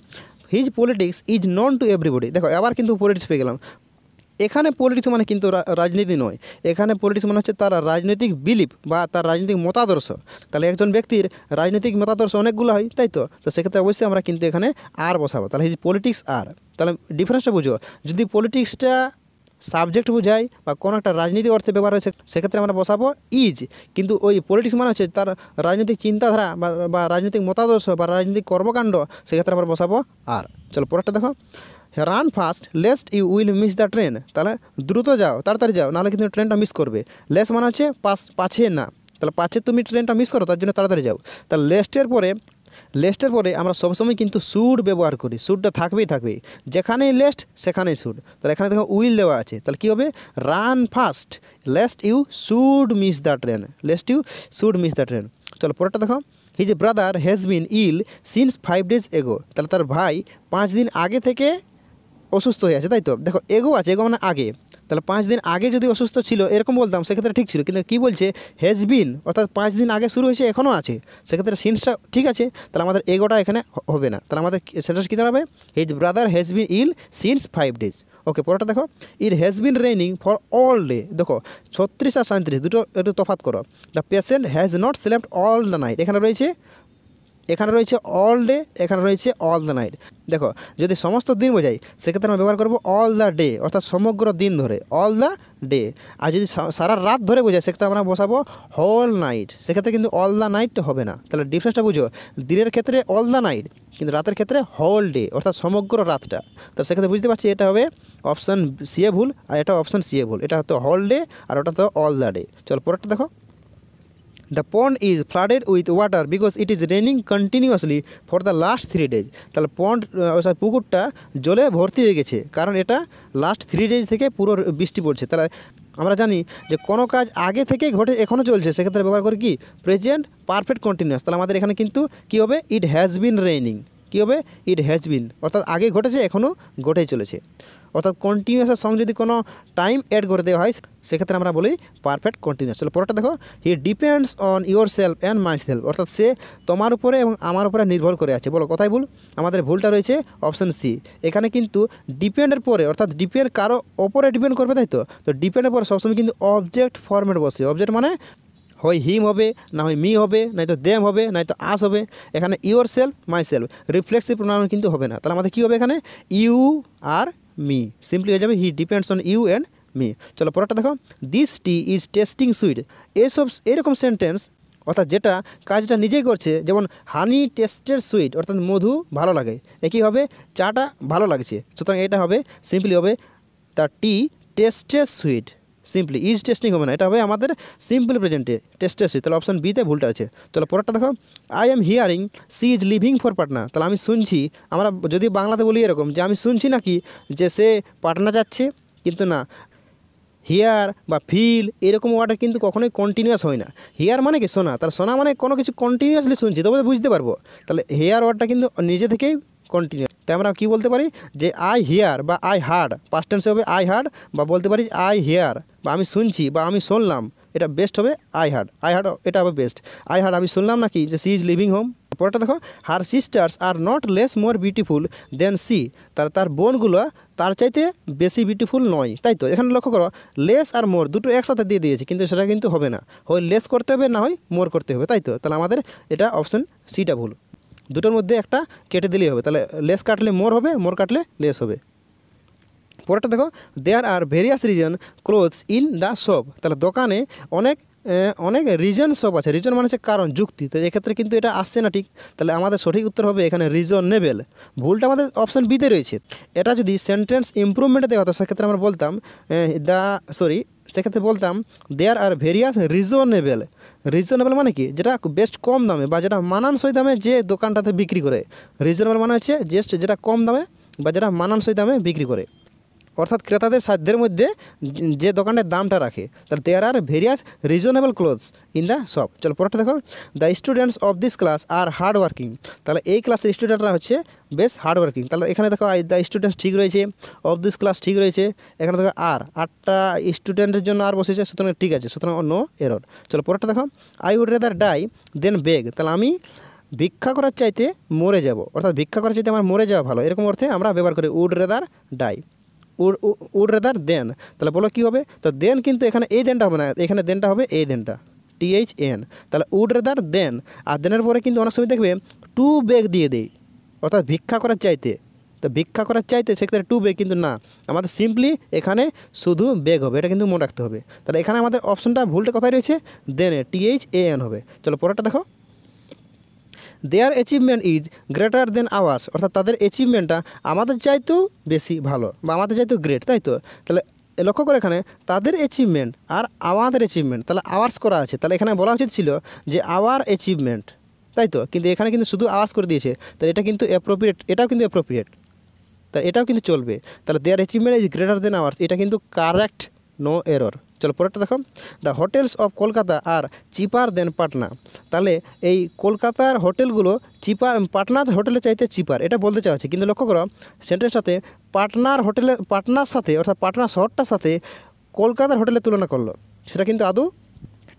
his politics is known to everybody. দেখো আবার কিন্তু পলিটিক্স পেয়ে গেলাম, এখানে পলিটিক্স মানে কিন্তু রাজনীতি নয়, এখানে পলিটিক্স মানে হচ্ছে তার রাজনৈতিক বিলিফ বা তার রাজনৈতিক মতাদর্শ। তাহলে একজন ব্যক্তির রাজনৈতিক মতাদর্শ অনেকগুলো হয়, তাই তো, তো সেক্ষেত্রে অবশ্যই আমরা কিন্তু এখানে আর বসাবো, তাহলে হিজ পলিটিক্স আর। তাহলে ডিফারেন্সটা বুঝো, যদি পলিটিক্সটা সাবজেক্ট বোঝায় বা কোনো একটা রাজনীতি অর্থে ব্যবহার হয়েছে সেক্ষেত্রে আমরা বসাবো ইজ, কিন্তু ওই পলিটিক্স মানে হচ্ছে তার রাজনৈতিক চিন্তাধারা বা রাজনৈতিক মতাদর্শ বা রাজনৈতিক কর্মকাণ্ড, সেক্ষেত্রে আমরা বসাবো আর। চলো পরেরটা দেখো, run fast lest you will miss the train. তাহলে দ্রুত যাও, তাড়াতাড়ি যাও, নাহলে কিন্তু ট্রেনটা মিস করবে। লেস মানে হচ্ছে পাছে না, তাহলে পাছে তুমি ট্রেনটা মিস করো, তার জন্য তাড়াতাড়ি যাও। তাহলে লেস্টের পরে আমরা সবসময় কিন্তু শুড ব্যবহার করি, শুডটা থাকবে, যেখানেই লেস্ট সেখানেই শুড। তাহলে এখানে দেখো উইল দেওয়া আছে, তাহলে কী হবে, run fast lest you should miss the train, lest you should miss the train. চলো পরেরটা দেখো, his brother has been ill since 5 days এগো। তাহলে তার ভাই 5 দিন আগে থেকে অসুস্থ হয়ে আছে, তাই তো, দেখো এগো আছে, এগো মানে আগে, তাহলে 5 দিন আগে যদি অসুস্থ ছিল এরকম বলতাম সেক্ষেত্রে ঠিক ছিল, কিন্তু কী বলছে হ্যাজ বিন অর্থাৎ 5 দিন আগে শুরু হয়েছে এখনও আছে, সেক্ষেত্রে সিন্সটা ঠিক আছে, তাহলে আমাদের এগোটা এখানে হবে না, তাহলে আমাদের সেটা কী দাঁড়াবে his brother has been ill since 5 days। Okay পরেরটা দেখো, it has been raining for all day. দেখো 36 আর 37 দুটো একটু তফাৎ করো। The patient has not slept all the night, এখানে রয়েছে অল ডে, এখানে রয়েছে অল দ্য নাইট। দেখো যদি সমস্ত দিন বোঝাই সেক্ষেত্রে আমরা ব্যবহার করব অল দ্য ডে অর্থাৎ সমগ্র দিন ধরে, অল দ্য ডে। আর যদি সারা রাত ধরে বোঝাই সেক্ষেত্রে আমরা বসাবো হোল নাইট, সেক্ষেত্রে কিন্তু অল দ্য নাইট হবে না। তাহলে ডিফারেন্সটা বুঝো, দিনের ক্ষেত্রে অল দ্য নাইট, কিন্তু রাতের ক্ষেত্রে হোল ডে অর্থাৎ সমগ্র রাতটা। তো সেক্ষেত্রে বুঝতে পারছি এটা হবে অপশান সি এ ভুল, আর এটা অপশান সি এ ভুল, এটা হয়তো হোল ডে আর ওটা তো অল দ্য ডে। চলো পরেরটা দেখো, the pond is flooded with water because it is raining continuously for the last 3 days। তাহলে পন্ড পুকুরটা জলে ভর্তি হয়ে গেছে কারণ এটা লাস্ট 3 days থেকে পুরো বৃষ্টি পড়ছে। তাহলে আমরা জানি যে কোনো কাজ আগে থেকে ঘটে এখনও চলছে সেক্ষেত্রে ব্যবহার করি কি প্রেজেন্ট পারফেক্ট কন্টিনিউয়াস। তাহলে আমাদের এখানে কিন্তু কী হবে ইট হ্যাজ বিন রেইনিং, কী হবে ইট হ্যাজ বিন অর্থাৎ আগে ঘটেছে এখনও ঘটেই চলেছে, অর্থাৎ কন্টিনিউয়াসের সঙ্গে যদি কোনো টাইম অ্যাড করে দেওয়া হয় সেক্ষেত্রে আমরা বলি পারফেক্ট কন্টিনিউয়াস। চলো পরেরটা দেখো, he depends on yourself and myself, অর্থাৎ সে তোমার উপরে এবং আমার উপরে নির্ভর করে আছে। বলো কোথায় ভুল, আমাদের ভুলটা রয়েছে অপশান সি, এখানে কিন্তু ডিপেন্ডের পরে অর্থাৎ ডিপেন্ড কারো ওপরে ডিপেন্ড করবে, তাই তো, তো ডিপেন্ডের পরে সবসময় কিন্তু অবজেক্ট ফর্মেট বসে। অবজেক্ট মানে হয় হিম হবে, না হয় মি হবে, নাই তো দেম হবে, নাই তো আস হবে। এখানে yourself myself reflexive pronoun কিন্তু হবে না, তাহলে আমাদের কী হবে এখানে ইউ আর মি, সিম্পলি হয়ে যাবে he depends on you and me. চলো পরেরটা দেখো, this tea is tasting sweet. এরকম সেন্টেন্স অর্থাৎ যেটা কাজটা নিজেই করছে, যেমন হানি টেস্টেড সুইট অর্থাৎ মধু ভালো লাগে, একইভাবে চাটা ভালো লাগছে। সুতরাং এটা হবে সিম্পলি হবে the tea tasted sweet, simply is tasting হবে না, এটা হবে আমাদের সিম্পল প্রেজেন্টে টেস্টেড সুইট। তাহলে অপশন বিতে ভুলটা আছে। তাহলে পরেরটা দেখো, I am hearing she is living for Patna. তাহলে আমি শুনছি, আমরা যদি বাংলাতে বলি এরকম যে আমি শুনছি নাকি যে সে পাটনা যাচ্ছে, কিন্তু না, হিয়ার বা ফিল এরকম ওয়ার্ডটা কিন্তু কখনোই কন্টিনিউয়াস হয় না। হিয়ার মানে কি শোনা, তার শোনা মানে কোনো কিছু কন্টিনিউয়াসলি শুনছি, তবে বুঝতে পারবো। তাহলে হিয়ার ওয়ার্ডটা কিন্তু নিজে থেকেই কন্টিনিউ। তাই আমরা কী বলতে পারি যে আই হিয়ার বা আই হার্ড, পাস্ট টেন্সে হবে আই হার্ড, বা বলতে পারি আই হিয়ার বা আমি শুনছি বা আমি শুনলাম, এটা বেস্ট হবে আই হার্ড। আই হার্ড এটা হবে বেস্ট, আই হার্ড আমি শুনলাম নাকি যে সি ইজ লিভিং হোম। পরেরটা দেখো, her sisters are not less more beautiful than she. তার বোনগুলো তার চাইতে বেশি বিউটিফুল নয়, তাই তো? এখানে লক্ষ্য করো, লেস আর মোর দুটো একসাথে দিয়ে দিয়েছে, কিন্তু সেটা কিন্তু হবে না, হয় লেস করতে হবে না হয় মোর করতে হবে, তাই তো? তাহলে আমাদের এটা অপশান সিটা ভুল, দুটোর মধ্যে একটা কেটে দিলেই হবে। তাহলে লেস কাটলে মোর হবে, মোর কাটলে লেস হবে। পরেরটা দেখো, there are various reason clothes in the shop. তাহলে দোকানে অনেক রিজন সব আছে। রিজন মানে হচ্ছে কারণ, যুক্তি। তো এক্ষেত্রে কিন্তু এটা আসছে না ঠিক, তাহলে আমাদের সঠিক উত্তর হবে এখানে রিজনেবেল। ভুলটা আমাদের অপশান বিতে রয়েছে। এটা যদি সেন্টেন্স ইম্প্রুভমেন্টে দেওয়া হতো সেক্ষেত্রে আমরা বলতাম সেক্ষেত্রে বলতাম there are various reasonable. Reasonable মানে কি? যেটা বেস্ট কম দামে বা যেটা মানানসই দামে যে দোকানটাতে বিক্রি করে। রিজনেবেল মানে হচ্ছে জাস্ট যেটা কম দামে বা যেটা মানানসই দামে বিক্রি করে, অর্থাৎ ক্রেতাদের সাধ্যের মধ্যে যে দোকানের দামটা রাখে। তাহলে there are various reasonable clothes in the shop. চলো পরেরটা দেখো, the students of this class are hard working. তাহলে এই ক্লাসের স্টুডেন্টরা হচ্ছে বেশ হার্ড ওয়ার্কিং। তাহলে এখানে দেখো দ্য স্টুডেন্টস ঠিক রয়েছে, অফ দিস ক্লাস ঠিক রয়েছে, এখানে দেখো আর, আটটা স্টুডেন্টের জন্য আর বসেছে, সুতরাং ঠিক আছে, সুতরাং নো এরর। চলো পরেরটা দেখো, I would rather die then beg. তাহলে আমি ভিক্ষা করার চাইতে মরে যাব, অর্থাৎ ভিক্ষা করার চাইতে আমার মরে যাওয়া ভালো, এরকম অর্থে আমরা ব্যবহার করি would rather die, would rather than. তাহলে বলো কী হবে? তো দেন, কিন্তু এখানে এই দেনটা হবে না, এখানে দেনটা হবে এই দেনটা, THN। তাহলে উড রেদার দেন, আর দেনের পরে কিন্তু অনেক সময় দেখবে টু বেগ দিয়ে দেয়, অর্থাৎ ভিক্ষা করার চাইতে। তো ভিক্ষা করার চাইতে সেক্ষেত্রে টু বেগ, কিন্তু না, আমাদের সিম্পলি এখানে শুধু বেগ হবে, এটা কিন্তু মনে রাখতে হবে। তাহলে এখানে আমাদের অপশনটা ভুলটা কোথায় রয়েছে? দেনে, THAN হবে। চলো পরেরটা দেখো, their achievement is greater than ours. অর্থাৎ তাদের অ্যাচিভমেন্টটা আমাদের চাইতেও বেশি ভালো বা আমাদের চাইতেও গ্রেট, তাই তো? তাহলে লক্ষ্য করে এখানে তাদের অ্যাচিভমেন্ট আর আমাদের অ্যাচিভমেন্ট, তাহলে আওয়ার্স করা আছে, তাহলে এখানে বলা উচিত ছিল যে আওয়ার অ্যাচিভমেন্ট, তাই তো? কিন্তু এখানে কিন্তু শুধু আওয়ার্স করে দিয়েছে, তাহলে এটা কিন্তু অ্যাপ্রোপ্রিয়েট, এটাও কিন্তু অ্যাপ্রোপ্রিয়েট, তাহলে এটাও কিন্তু চলবে। তাহলে their achievement is greater than ours, এটা কিন্তু কারেক্ট, নো এরর। চলো পরেরটা দেখো, the hotels of Kolkata are cheaper than Patna. তাহলে এই কলকাতার হোটেলগুলো চিপার, পাটনার হোটেলের চাইতে চিপার, এটা বলতে চাওয়া হচ্ছে। কিন্তু লক্ষ্য করো সেন্টেন্সের সাথে পাটনার হোটেলে, পাটনার সাথে অর্থাৎ পাটনা শহরটার সাথে কলকাতার হোটেলের তুলনা করলো, সেটা কিন্তু আদৌ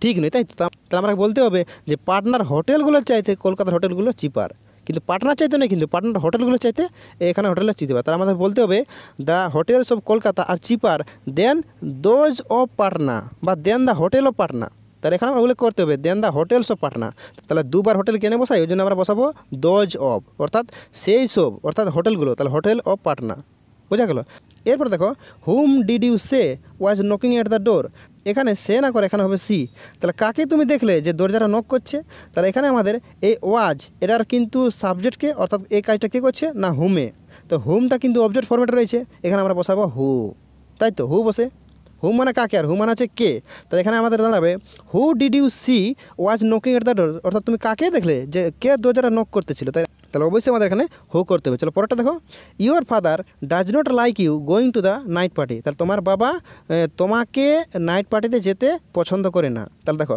ঠিক নয়, তাই তো? তাহলে আমরা বলতে হবে যে পাটনার হোটেলগুলোর চাইতে কলকাতার হোটেলগুলো চিপার, কিন্তু পাটনার চাইতে নয়, কিন্তু পাটনার হোটেলগুলোর চাইতে এখানে হোটেলটা চিপার। তাহলে আমাদের বলতে হবে the hotels of Kolkata are cheaper than those of Patna, বা than the hotel of Patna. তাহলে এখানে ওগুলো করতে হবে than the hotels of Patna. তাহলে দুবার হোটেল কেনে বসাই, ওই জন্য আমরা বসাবো দোজ অফ, অর্থাৎ সেই সব, অর্থাৎ হোটেলগুলো, তাহলে হোটেল অফ পাটনা, বোঝা গেল? এরপর দেখো, whom did you say was knocking at the door. এখানে সে না করে এখানে হবে সি। তাহলে কাকে তুমি দেখলে যে দরজাটা নক করছে? তাহলে এখানে আমাদের এই ওয়াজ, এটার কিন্তু সাবজেক্টকে, অর্থাৎ এই কাজটা কে করছে? না হুমে। তো হুমটা কিন্তু অবজেক্ট ফর্মেটে রয়েছে, এখানে আমরা বসাবো হু, তাই তো? হু বসে, হু মানে কাকে আর হু মানে হচ্ছে কে। তাহলে এখানে আমাদের দাঁড়াবে who did you see was knocking at the door, অর্থাৎ তুমি কাকে দেখলে যে কে দরজাটা নক করতেছিল, তাই তাহলে অবশ্যই আমাদের এখানে হো করতে হবে। চলো পরেরটা দেখো, your father does not like you going to the night party. তাহলে তোমার বাবা তোমাকে নাইট পার্টিতে যেতে পছন্দ করে না। তাহলে দেখো,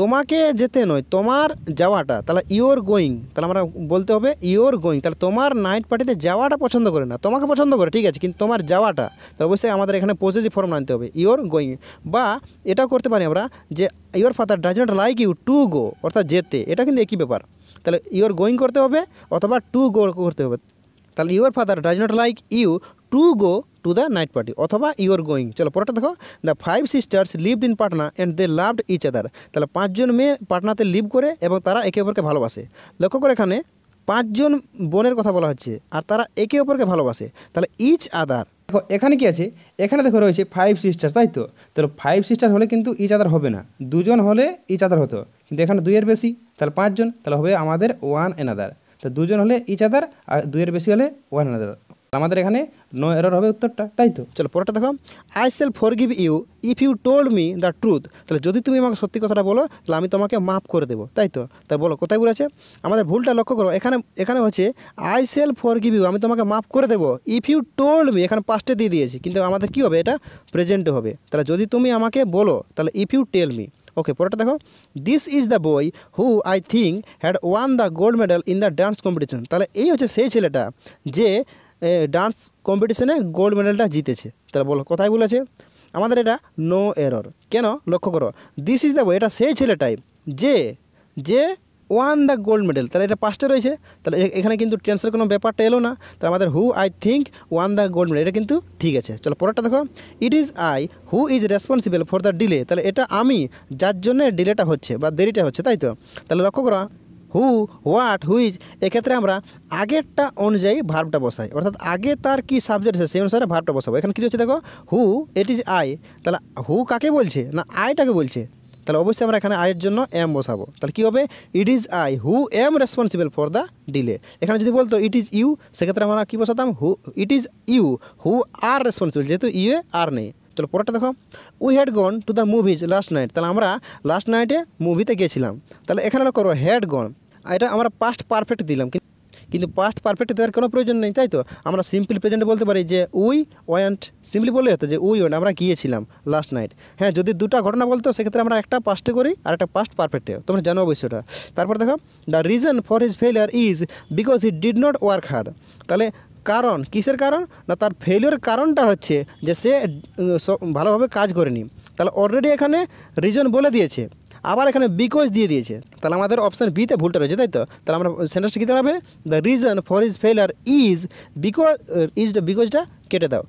তোমাকে যেতে নয়, তোমার যাওয়াটা, তাহলে ইউর গোয়িং, তাহলে আমরা বলতে হবে ইউর গোয়িং, তাহলে তোমার নাইট পার্টিতে যাওয়াটা পছন্দ করে না, তোমাকে পছন্দ করে ঠিক আছে, কিন্তু তোমার যাওয়াটা, তাহলে অবশ্যই আমাদের এখানে পজেসিভ ফর্ম আনতে হবে ইউর গোয়িং। বা এটাও করতে পারি আমরা যে your father does not like you to go, অর্থাৎ যেতে, এটা কিন্তু একই ব্যাপার। তাহলে ইউর গোয়িং করতে হবে অথবা টু গো করতে হবে। তাহলে your father does not like you to go to the night party অথবা ইউর গোয়িং। চলো পরেরটা দেখো, the five sisters lived in Patna and they loved each other. তাহলে পাঁচজন মেয়ে পাটনাতে লিভ করে এবং তারা একে অপরকে ভালোবাসে। লক্ষ্য করে এখানে পাঁচজন বোনের কথা বলা হচ্ছে আর তারা একে অপরকে ভালোবাসে, তাহলে ইচ আদার। দেখো এখানে কি আছে, এখানে দেখো রয়েছে ফাইভ সিস্টার, তাই তো? তাহলে ফাইভ সিস্টার হলে কিন্তু ইচ আদার হবে না, দুজন হলে ইচ আদার হতো, কিন্তু এখানে দুইয়ের বেশি তাহলে পাঁচজন, তাহলে হবে আমাদের ওয়ান অ্যানাদার। তো দুজন হলে ইচ আদার আর দুইয়ের বেশি হলে ওয়ান অ্যানাদার। আমাদের এখানে নো এরর হবে উত্তরটা, তাই তো? চলো পরেরটা দেখো, I shall forgive you if you told me the truth. তাহলে যদি তুমি আমাকে সত্যি কথাটা বলো তাহলে আমি তোমাকে মাফ করে দেবো, তাই তো? তাই বলো কোথায় ভুল আছে? আমাদের ভুলটা লক্ষ্য করো, এখানে এখানে হচ্ছে আই শ্যাল ফরগিভ ইউ, আমি তোমাকে মাফ করে দেবো। ইফ ইউ টোল্ড মি এখানে পাস্টে দিয়ে দিয়েছি, কিন্তু আমাদের কী হবে, এটা প্রেজেন্টে হবে। তাহলে যদি তুমি আমাকে বলো, তাহলে if you tell me. Okay, পরেরটা দেখো, this is the boy who I think had won the gold medal in the dance competition. তাহলে এই হচ্ছে সেই ছেলেটা যে ডান্স কম্পিটিশনে গোল্ড মেডেলটা জিতেছে। তাহলে বলো কোথায় বলেছে? আমাদের এটা নো এরর। কেন? লক্ষ্য করো, দিস ইজ দ্য বয়, এটা সেই ছেলেটাই যে যে ওয়ান দ্য গোল্ড মেডেল। তাহলে এটা পাস্টে রয়েছে, তাহলে এখানে কিন্তু টেন্সের কোনো ব্যাপারটা এলো না। তাহলে আমাদের who I think won the gold medal, এটা কিন্তু ঠিক আছে। চলো পরেরটা দেখো, it is I who is responsible for the delay. তাহলে এটা আমি যার জন্য ডিলেটা হচ্ছে বা দেরিটা হচ্ছে, তাই তো? তাহলে লক্ষ্য করো, হু, হোয়াট, হুইজ, এক্ষেত্রে আমরা আগেরটা অনুযায়ী ভার্বটা বসাই, অর্থাৎ আগে তার কী সাবজেক্ট আছে সেই অনুসারে ভার্বটা বসাবো। এখানে কী হচ্ছে দেখো, হু ইট ইজ আই, তাহলে হু কাকে বলছে? না, আইটাকে বলছে। তাহলে অবশ্যই আমরা এখানে আয়ের জন্য এম বসাবো। তাহলে কী হবে? It is I who am responsible for the delay. এখানে যদি বলতো ইট ইজ ইউ, সেক্ষেত্রে আমরা কী বসাতাম? Who it is you who are responsible, যেহেতু ইউ আর নেই। চলো পরেরটা দেখো, we had gone to the movies last night. তাহলে আমরা লাস্ট নাইটে মুভিতে গিয়েছিলাম। তাহলে এখানে লক্ষ্য করো, হ্যাড গন, এটা আমরা পাস্ট পারফেক্ট দিলাম, কিন্তু পাস্ট পারফেক্ট দেওয়ার কোনো প্রয়োজন নেই, তাই তো? আমরা সিম্পল প্রেজেন্টে বলতে পারি যে উই ওয়েন্ট, সিম্পলি বললেই হতো যে উই ওয়েন্ট, আমরা গিয়েছিলাম লাস্ট নাইট। হ্যাঁ, যদি দুটো ঘটনা বলতো সেক্ষেত্রে আমরা একটা পাস্টে করি আর একটা পাস্ট পারফেক্টে, তোমরা জানো অবশ্যটা। তারপর দেখো, the reason for his failure is because he did not work hard. তাহলে কারণ, কিসের কারণ? না, তার ফেলিওর কারণটা হচ্ছে যে সে ভালোভাবে কাজ করেনি। তাহলে অলরেডি এখানে রিজন বলে দিয়েছে, আবার এখানে বিকজ দিয়ে দিয়েছে। তাহলে আমাদের অপশান বিতে ভুলটা রয়েছে, তাই তো? তাহলে আমরা সেন্টেন্সটা কী দাঁড়াবে? The reason for his failure is because, বিকজটা কেটে দাও,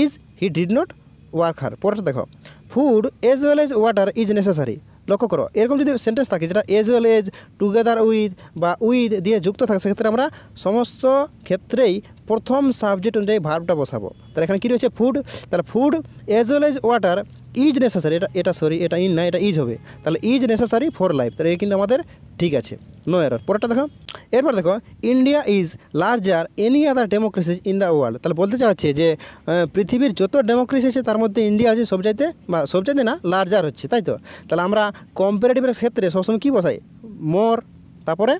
is he did not work hard. পরেরটা দেখো, food as well as water is necessary. লক্ষ্য করো, এরকম যদি সেন্টেন্স থাকে যেটা as well as, together with বা উইথ দিয়ে যুক্ত থাকে, সেক্ষেত্রে আমরা সমস্ত ক্ষেত্রেই প্রথম সাবজেক্ট অনুযায়ী ভার্বটা বসাবো। তাহলে এখানে কী রয়েছে? ফুড। তাহলে food as well as water is necessary, এটা ইন না, এটা ইজ হবে। তাহলে ইজ নেসেসারি ফর লাইফ, তাহলে এটা কিন্তু আমাদের ঠিক আছে, নো এরর। পরেরটা দেখো, এরপর দেখো, India is larger any other democracy in the world. তাহলে বলতে চাচ্ছে যে পৃথিবীর যত ডেমোক্রেসি আছে তার মধ্যে ইন্ডিয়া আছে সবচাইতে, বা সবচাইতে না, লার্জার হচ্ছে, তাই তো? তাহলে আমরা কম্পারেটিভের ক্ষেত্রে সবসময় কী বসাই? মোর, তারপরে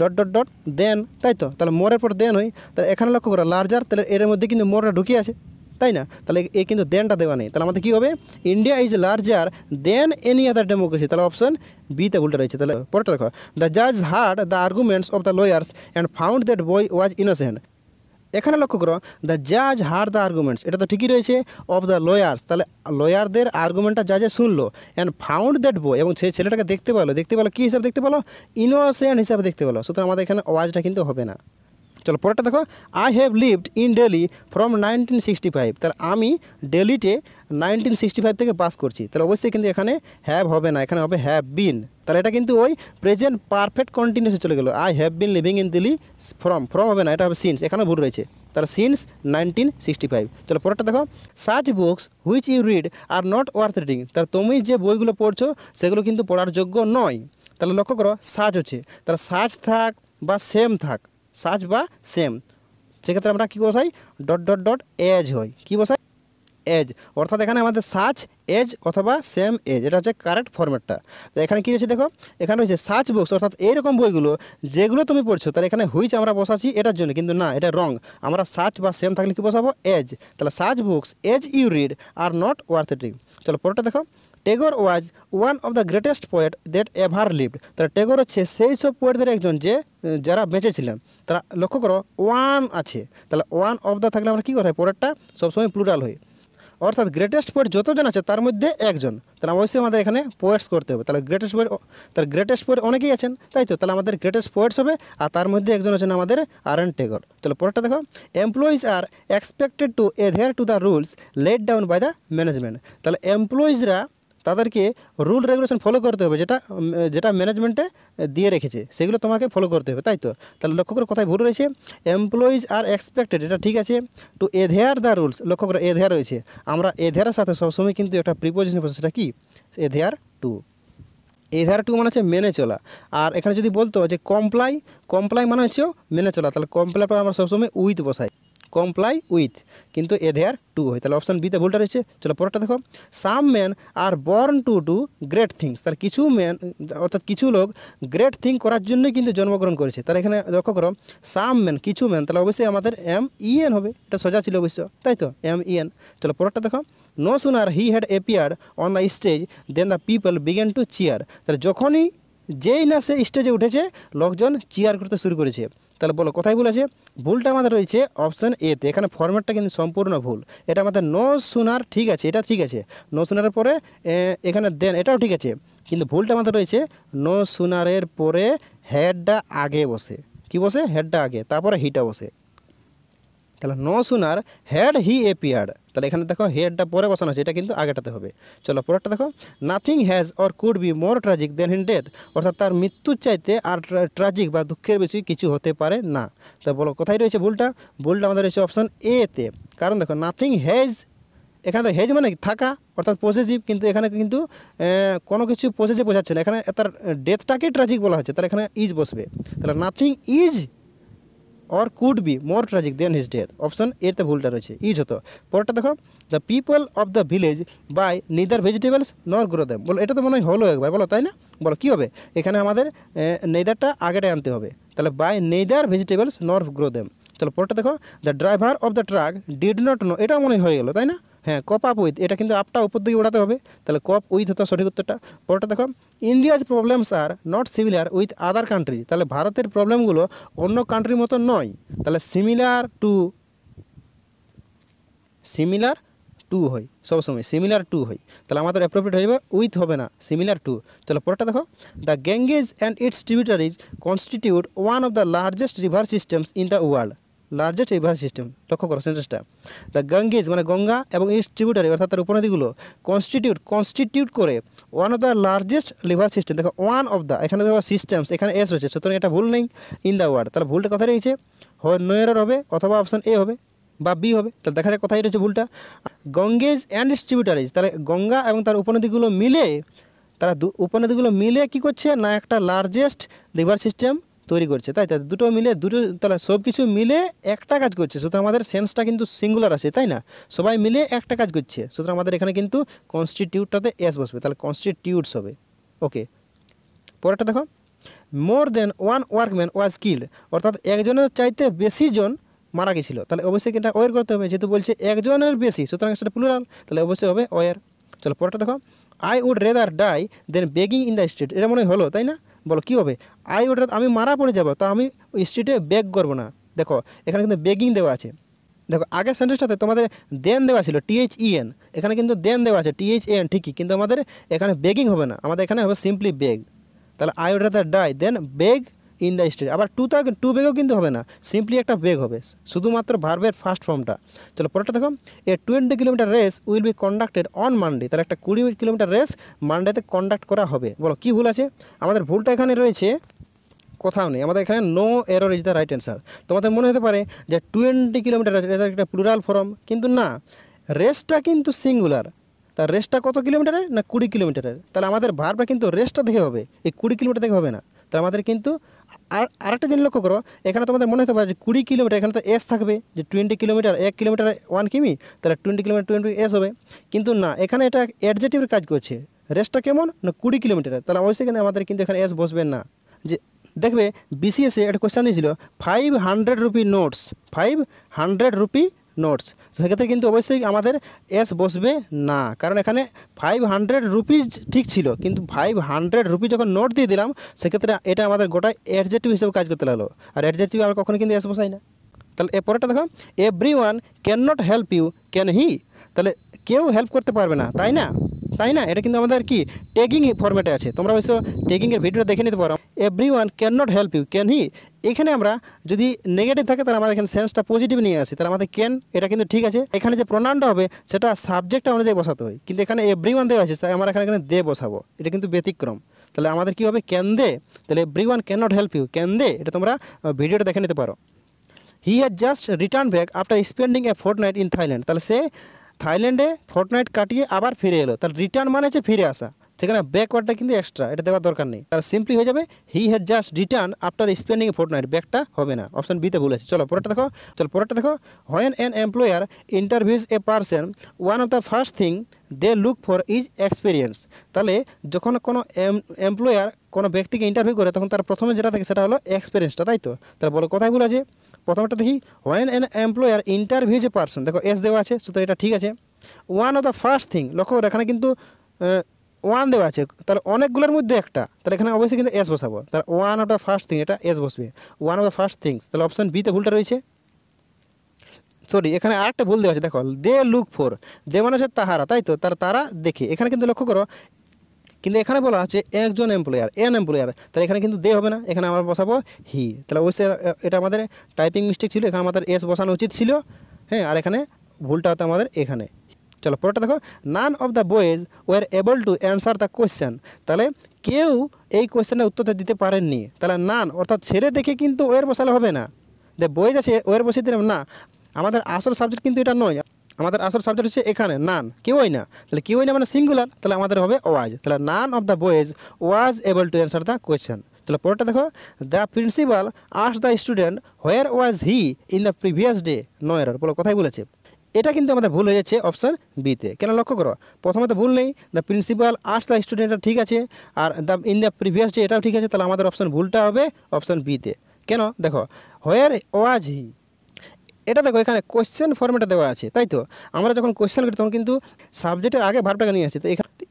ডট ডট ডট দেন, তাই তো? তাহলে মোরের পর দেন হয়। তাহলে এখানে লক্ষ্য করো লার্জার, তাহলে এর মধ্যে কিন্তু মোরটা ঢুকিয়ে আছে, তাই না? তাহলে এ কিন্তু দেনটা দেওয়া নেই। তাহলে আমাদের কী হবে? India is larger than any other democracy. তাহলে অপশন বিতে ভুলটা রয়েছে। তাহলে পরেরটা দেখো, দ্য জাজ heard the arguments of the lawyers and found that boy was innocent. এখানে লক্ষ্য করো, দ্য জাজ হার্ড দ্য আর্গুমেন্টস, এটা তো ঠিকই রয়েছে, অফ দ্য লয়ার্স, তাহলে লয়ারদের আর্গুমেন্টটা জাজে শুনলো, অ্যান্ড ফাউন্ড দ্যাট বয়, এবং সেই ছেলেটাকে দেখতে পেলো কী হিসাবে দেখতে পেলো? ইনোসেন্ট হিসাবে দেখতে পেলো। সুতরাং আমাদের এখানে ওয়াজটা কিন্তু হবে না। চলো পরেরটা দেখো, I have lived in Delhi from 1965। তাহলে আমি দিল্লিতে 1965 থেকে বাস করছি। তাহলে অবশ্যই কিন্তু এখানে হ্যাভ হবে না, এখানে হবে হ্যাভ বিন। তাহলে এটা কিন্তু ওই প্রেজেন্ট পারফেক্ট কন্টিনিউসে চলে গেলো। I have been living in Delhi from হবে না, এটা হবে সিন্স, এখানেও ভুল রয়েছে। তাহলে সিন্স 1965। চলো পরেরটা দেখো, such books which you read are not worth reading. তাহলে তুমি যে বইগুলো পড়ছো সেগুলো কিন্তু পড়ার যোগ্য নয়। তাহলে লক্ষ্য করো, সাচ হচ্ছে, তাহলে সাচ থাক বা সেম থাক, সাজ বা সেম, সেক্ষেত্রে আমরা কী বসাই? ডট ডট ডট এজ হয়, কী বসাই? এজ, অর্থাৎ এখানে আমাদের সার্চ এজ অথবা সেম এজ, এটা হচ্ছে কারেক্ট ফরম্যাটটা। তো এখানে কী রয়েছে দেখো, এখানে রয়েছে সার্চ বুকস, অর্থাৎ এইরকম বইগুলো যেগুলো তুমি পড়ছো। তাহলে এখানে হুইচ আমরা বসাচ্ছি এটার জন্য, কিন্তু না, এটা রং। আমরা সার্চ বা সেম থাকলে কী বসাবো? এজ। তাহলে সার্চ books as you read are not worth reading. চলো পরেরটা দেখো, Tagore was one of the greatest poet that ever lived. তাহলে টেগর হচ্ছে সেই সব পোয়েটদের একজন যে যারা বেঁচেছিলেন। তারা লক্ষ্য করো, ওয়ান আছে, তাহলে ওয়ান অফ দ্য থাকলে আমরা কী করি? পোয়েটটা সবসময় প্লুরাল হয়, অর্থাৎ গ্রেটেস্ট পোয়েট যতজন আছে তার মধ্যে একজন। তাহলে অবশ্যই আমাদের এখানে পোয়েটস করতে হবে। তাহলে গ্রেটেস্ট পোয়েট, তার গ্রেটেস্ট পোয়েট অনেকেই আছেন, তাই তো? তাহলে আমাদের গ্রেটেস্ট পোয়েটস হবে, আর তার মধ্যে একজন আছেন আমাদের আর এন টেগর। তাহলে পরেরটা দেখো, employees are expected to adhere to the rules late down by the management. তাহলে এমপ্লয়িজরা তাদেরকে রুল রেগুলেশন ফলো করতে হবে, যেটা যেটা ম্যানেজমেন্টে দিয়ে রেখেছে সেগুলো তোমাকে ফলো করতে হবে, তাই তো? তাহলে লক্ষ্য করো কোথায় ভুল রয়েছে। এমপ্লয়িজ আর এক্সপেক্টেড এটা ঠিক আছে, টু এডহেয়ার দ্য রুলস, লক্ষ্য করো এডহেয়ার রয়েছে। আমরা এডহেয়ারের সাথে সবসময় কিন্তু একটা প্রিপোজিশন বসে, সেটা কি? Adhere two. এধার টু মানে হচ্ছে মেনে চলা। আর এখানে যদি বলতো যে কমপ্লাই, কমপ্লাই মানে হচ্ছে মেনে চলা, তাহলে কমপ্লাইটা আমরা সবসময় উইথ বসাই, কমপ্লাই উইথ, কিন্তু এধেয়ার টু হয়, তাহলে অপশান বিতে ভুলটা রয়েছে। চলো পরেরটা দেখো, some man are born to do great things, তার কিছু ম্যান অর্থাৎ কিছু লোক গ্রেট থিং করার জন্য কিন্তু জন্মগ্রহণ করেছে। তাহলে এখানে লক্ষ্য করো সাম ম্যান কিছু ম্যান, তাহলে অবশ্যই আমাদের এম ই এন হবে, এটা সোজা ছিল অবশ্য, তাই তো এম ই এন। চলো পরেরটা দেখো, no sooner he had appeared on the stage then the people began to cheer, তাহলে যখনই যেই না সে স্টেজে উঠেছে লোকজন চিয়ার করতে শুরু করেছে। তাহলে বলো কোথায় ভুল আছে? ভুলটা আমাদের রয়েছে অপশান এতে, এখানে ফরম্যাটটা কিন্তু সম্পূর্ণ ভুল, এটা আমাদের নো সুনার ঠিক আছে, এটা ঠিক আছে, নো সুনারের পরে এখানে দেন এটাও ঠিক আছে, কিন্তু ভুলটা আমাদের রয়েছে নো সুনারের পরে হেডটা আগে বসে, কি বসে? হেডটা আগে, তারপরে হিটা বসে। তাহলে no sooner had he appeared, তাহলে এখানে দেখো হেডটা পরে বসানো হচ্ছে, এটা কিন্তু আগেটাতে হবে। চলো পরেরটা দেখো, nothing has or could be more tragic then his death, অর্থাৎ তার মৃত্যুর চাইতে আর ট্র্যাজিক বা দুঃখের বেশি কিছু হতে পারে না। তা বলো কোথায় রয়েছে ভুলটা? ভুলটা আমাদের রয়েছে অপশান এ তে, কারণ দেখো নাথিং হ্যাজ, এখানে তো হেজ মানে থাকা অর্থাৎ পসেসিভ, কিন্তু এখানে কিন্তু কোনো কিছু পসেসিভ বোঝাচ্ছে না, এখানে তার ডেথটাকে ট্র্যাজিক বলা হচ্ছে, তাহলে এখানে ইজ বসবে। তাহলে nothing is or could be more tragic than his death, option A তে ভুলটা রয়েছে, ইজ হতো। পরেরটা দেখো, the people of the village buy neither vegetables nor grow them, বলো এটা তো মনে হয় হলো একবার, বলো তাই না? বলো কী হবে? এখানে আমাদের নেদারটা আগেটা আনতে হবে, তাহলে buy neither vegetables nor grow them। তাহলে পরেরটা দেখো, the driver of the truck did not know, এটা মনে হয়ে গেলো তাই না? হ্যাঁ কপ আপ উইথ, এটা কিন্তু আপটা উপর দিকে ওড়াতে হবে, তাহলে কপ উইথ হতো সঠিক উত্তরটা। পরেরটা দেখো, India's problems are not similar with other country, তাহলে ভারতের প্রবলেমগুলো অন্য কান্ট্রির মতো নয়, তাহলে সিমিলার টু, সিমিলার টু হয় সবসময়, সিমিলার টু হয়, তাহলে আমাদের অ্যাপ্রোপ্রিয়েট হয়ে যাবে, উইথ হবে না, সিমিলার টু। চলো পরেরটা দেখো, the গ্যাঙ্গেজ and its tributaries constitute one of the largest river systems in the world, largest river system, লক্ষ্য করো সেন্টেন্সটা, দ্য গঙ্গেজ মানে গঙ্গা এবং ইটস ট্রিবিউটারি অর্থাৎ তার উপনদীগুলো কনস্টিটিউট, কনস্টিটিউট করে one of the largest river system, দেখো ওয়ান অফ দ্য এখানে দেখো সিস্টেমস, এখানে এস হচ্ছে, সুতরাং এটা ভুল নেই, ইন দ্য ওয়ার্ল্ড, তাহলে ভুলটা কোথায় রয়েছে? হয় নো এরর হবে অথবা অপশান এ হবে বা বি হবে, তাহলে দেখা যায় কোথায় রয়েছে ভুলটা। গঙ্গেজ অ্যান্ড ইটস ট্রিবিউটারিজ, তাহলে গঙ্গা এবং তার উপনদীগুলো মিলে, তারা উপনদীগুলো মিলে কী করছে না একটা লার্জেস্ট রিভার সিস্টেম তৈরি করছে, তাই তাই দুটো মিলে, দুটো তাহলে সব কিছু মিলে একটা কাজ করছে, সুতরাং আমাদের সেন্সটা কিন্তু সিঙ্গুলার আছে তাই না, সবাই মিলে একটা কাজ করছে, সুতরাং আমাদের এখানে কিন্তু কনস্টিটিউটটাতে এস বসবে, তাহলে কনস্টিটিউটস হবে। ওকে পরেরটা দেখো, more than one workman was killed, অর্থাৎ একজনের চাইতে বেশি জন মারা গেছিলো, তাহলে অবশ্যই এটা ওয়ার করতে হবে, যেহেতু বলছে একজনের বেশি, সুতরাং সেটা প্লুরাল, তাহলে অবশ্যই হবে ওয়ার। চলো পরেরটা দেখো, I would rather die then begging in the street, এটা মনে হলো তাই না? বলো কী হবে? আই ওটা আমি মারা পড়ে যাবো, তা আমি স্ট্রিটে বেগ করবো না, দেখো এখানে কিন্তু বেগিং দেওয়া আছে, দেখো আগের সেন্টেন্সটাতে তোমাদের দেন দেওয়া ছিল টিএইচ ইএন, এখানে কিন্তু দেন দেওয়া আছে টিএইচ এন ঠিকই, কিন্তু আমাদের এখানে বেগিং হবে না, আমাদের এখানে হবে সিম্পলি বেগ, তাহলে আই ওটা die then beg in the street, আবার টু, তা টু বেগও কিন্তু হবে না, সিম্পলি একটা বেগ হবে, শুধুমাত্র ভার্বের ফার্স্ট ফর্মটা। চলো পরেরটা দেখো, a 20 kilometre race will be conducted on Monday, তাহলে একটা 20 কিলোমিটার রেস মানডেতে কন্ডাক্ট করা হবে, বলো কী ভুল আছে? আমাদের ভুলটা এখানে রয়েছে কোথাও নেই, আমাদের এখানে no error is the right answer. তোমাদের মনে হতে পারে যে 20 কিলোমিটার এটা একটা প্লুরাল ফর্ম, কিন্তু না, রেসটা কিন্তু সিঙ্গুলার, তার রেসটা কত কিলোমিটারের না 20 কিলোমিটারের, তাহলে আমাদের ভার্বটা কিন্তু রেসটা দেখে হবে, এই 20 কিলোমিটার দেখে হবে না, তাহলে আমাদের কিন্তু আরেকটা জিনিস লক্ষ্য করো, এখানে তোমাদের মনে হতে পারে যে 20 কিলোমিটার, এখানে তো এস থাকবে, যে 20 কিলোমিটার 1 কিলোমিটার 1 কিমি, তাহলে 20 কিলোমিটার 20 এস হবে, কিন্তু না এখানে এটা অ্যাডজেক্টিভের কাজ করছে, রেসটা কেমন না 20 কিলোমিটার, তাহলে অবশ্যই কিন্তু আমাদের কিন্তু এখানে এস বসবে না। যে দেখবে বিসিএসে একটা কোয়েশ্চেন দিয়েছিল 500 রুপি নোটস, 500 রুপি নোটস, সেক্ষেত্রে কিন্তু অবশ্যই আমাদের এস বসবে না, কারণ এখানে 500 রুপিজ ঠিক ছিল, কিন্তু 500 রুপি যখন নোট দিয়ে দিলাম সেক্ষেত্রে এটা আমাদের গোটা অ্যাডজেক্টিভ হিসেবে কাজ করতে লাগলো, আর অ্যাডজেক্টিভ আমরা কখনো কিন্তু এস বসাই না। তাহলে এর পরেরটা দেখো, every one can not help you can he, তাহলে কেউ হেল্প করতে পারবে না তাই না, তাই না এটা কিন্তু আমাদের কি ট্যাগিং ফরম্যাটে আছে, তোমরা অবশ্য ট্যাগিংয়ের ভিডিও দেখে নিতে পারো, every one can not help you can he, এখানে আমরা যদি নেগেটিভ থাকে তাহলে আমাদের এখানে সেন্সটা পজিটিভ নিয়ে আসি, তাহলে আমাদের ক্যান এটা কিন্তু ঠিক আছে, এখানে যে প্রোনাউনটা হবে সেটা সাবজেক্টটা অনুযায়ী বসাতে হয়, কিন্তু এখানে এভরি ওয়ান দেওয়া আছে, তাই আমরা এখানে দে বসাবো, এটা কিন্তু ব্যতিক্রম, তাহলে আমাদের কী হবে ক্যান দে, তাহলে every one can not help you can they, এটা তোমরা ভিডিওটা দেখে নিতে পারো। He has just return back after spending a fortnight in Thailand, তাহলে সে থাইল্যান্ডে ফোর্টনাইট কাটিয়ে আবার ফিরে এলো, তার রিটার্ন মানে হচ্ছে ফিরে আসা, সেখানে ব্যাকওয়ার্ডটা কিন্তু এক্সট্রা, এটা দেওয়ার দরকার নেই। তার সিম্পলি হয়ে যাবে he has just return after spending a fortnight. ব্যাকটা হবে না, অপশন বিতে ভুল আছে। চলো পরেরটা দেখো, when an employer interviews a person one of the first thing they look for is experience. তাহলে যখন কোনো এমপ্লয়ার কোনো ব্যক্তিকে ইন্টারভিউ করে তখন তার প্রথমে যেটা থাকে সেটা হলো এক্সপিরিয়েন্সটা, তাই তো? তার বলো কথাই ভুল আছে। প্রথমটা দেখি, when an employer interviews a person, দেখো এস দেওয়া আছে, তো এটা ঠিক আছে। One of the first thing, লক্ষ্য করে এখানে কিন্তু ওয়ান দেওয়া আছে, তাহলে অনেকগুলোর মধ্যে একটা, তাহলে এখানে অবশ্যই কিন্তু এস বসাবো। তাহলে one of the first thing, এটা এস বসবে, one of the first things. তাহলে অপশন বিতে ভুলটা রয়েছে। সরি, এখানে আরেকটা ভুল দেওয়া আছে, দেখো দে লুক ফোর, দে মানে আছে তাহারা, তাই তো? তারা দেখে, এখানে কিন্তু লক্ষ্য করো, কিন্তু এখানে বলা আছে একজন এমপ্লয়ার, এন এমপ্লয়ার, তাহলে এখানে কিন্তু দে হবে না, এখানে আমরা বসাবো হি। তাহলে অবশ্যই এটা আমাদের টাইপিং মিস্টেক ছিল, এখানে আমাদের এস বসানো উচিত ছিল, হ্যাঁ, আর এখানে ভুলটা হতো আমাদের এখানে। চলো পরেরটা দেখো, none of the boys were able to answer the question. তাহলে কেউ এই কোয়েশ্চেনের উত্তরটা দিতে পারেননি। তাহলে নান অর্থাৎ ছেলে দেখে কিন্তু ওয়ের বসালে হবে না, যে বয়েজ আছে ওয়ের বসিয়ে দিলাম না, আমাদের আসল সাবজেক্ট কিন্তু এটা নয়, আমাদের আসল সাবজেক্ট হচ্ছে এখানে নান, কেউই না। তাহলে কেউই না মানে সিঙ্গুলার, তাহলে আমাদের হবে ওয়াজ। তাহলে none of the boys was able to answer the question. তাহলে পরেরটা দেখো, the principal ask the student where was he in the previous day, no error, বলো কথাই বলেছে। এটা কিন্তু আমাদের ভুল হয়ে যাচ্ছে অপশান বিতে। কেন? লক্ষ্য করো, প্রথমে তো ভুল নেই, দ্য প্রিন্সিপাল আর্টস দ্য স্টুডেন্টটা ঠিক আছে, আর the in the previous day এটাও ঠিক আছে, তাহলে আমাদের অপশান ভুলটা হবে অপশান বিতে। কেন? দেখো হোয়ার ওয়াজ হি, এটা দেখো এখানে কোয়েশ্চেন ফর্মেটে দেওয়া আছে, তাই তো? আমরা যখন কোয়েশ্চেন করি তখন কিন্তু সাবজেক্টের আগে ভার্বটাকে নিয়ে আসি, তো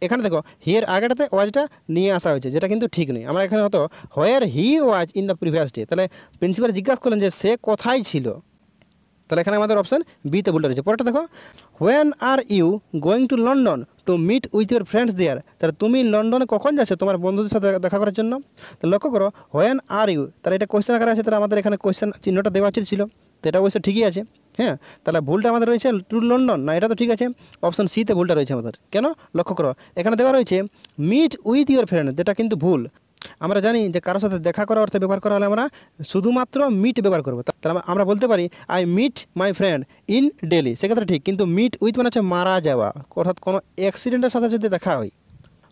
এখানে দেখো হিয়ের আগেটাতে ওয়াজটা নিয়ে আসা হয়েছে, যেটা কিন্তু ঠিক নেই। আমরা এখানে হতো where he was in the previous day, তাহলে প্রিন্সিপাল জিজ্ঞাসা করলেন যে সে কোথায় ছিল, তাহলে এখানে আমাদের অপশান বিতে ভুলটা রয়েছে। পরেরটা দেখো, when are you going to London to meet with your friends there, তাহলে তুমি লন্ডনে কখন যাচ্ছ তোমার বন্ধুদের সাথে দেখা করার জন্য? তো লক্ষ্য করো হোয়েন আর ইউ, তাহলে এটা কোয়েশ্চেন আকারে আছে, তাহলে আমাদের এখানে কোয়েশ্চেন চিহ্নটা দেওয়া উচিত ছিল, তো এটা অবশ্যই ঠিকই আছে, হ্যাঁ। তাহলে ভুলটা আমাদের রয়েছে টু লন্ডন, না এটা তো ঠিক আছে, অপশান সিতে ভুলটা রয়েছে আমাদের। কেন? লক্ষ্য করো এখানে দেওয়া রয়েছে মিট উইথ ইউর ফ্রেন্ড, যেটা কিন্তু ভুল। আমরা জানি যে কারোর সাথে দেখা করা অর্থে ব্যবহার করা হলে আমরা শুধুমাত্র মিট ব্যবহার করবো, তাহলে আমরা বলতে পারি I meet my friend in Delhi, সেক্ষেত্রে ঠিক। কিন্তু মিট উইথ মানে হচ্ছে মারা যাওয়া, অর্থাৎ কোনো অ্যাক্সিডেন্টের সাথে যদি দেখা হয়,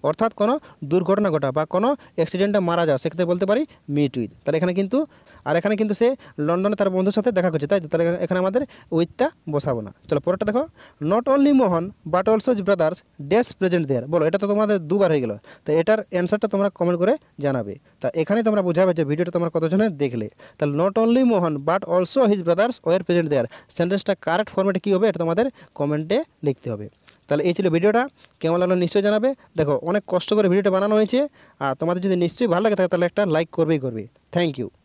অর্থাৎ কোনো দুর্ঘটনা ঘটা বা কোনো অ্যাক্সিডেন্টে মারা যাওয়া, সেক্ষেত্রে বলতে পারি মিট উইথ। তাহলে এখানে কিন্তু, আর এখানে কিন্তু সে লন্ডনে তার বন্ধুর সাথে দেখা করছে, তাই তো? তাহলে এখানে আমাদের উইথটা বসাবো না। চলো পরেরটা দেখো, not only Mohan but also his brothers dash present there, বলো এটা তো তোমাদের দুবার হয়ে গেল, তো এটার অ্যান্সারটা তোমরা কমেন্ট করে জানাবে। তা এখানে তোমরা বোঝাবে যে ভিডিওটা তোমরা কতজনে দেখলে। তাহলে not only Mohan but also his brothers were present there, সেন্টেন্সটা কারেক্ট ফর্মেটে কী হবে এটা তোমাদের কমেন্টে লিখতে হবে। তাহলে এই ছিল ভিডিওটা, কেমন লাগলো নিশ্চয়ই জানাবে। দেখো অনেক কষ্ট করে ভিডিওটা বানানো হয়েছে, আর তোমাদের যদি নিশ্চয়ই ভালো লাগে থাকে তাহলে একটা লাইক করবেই করবে। Thank you.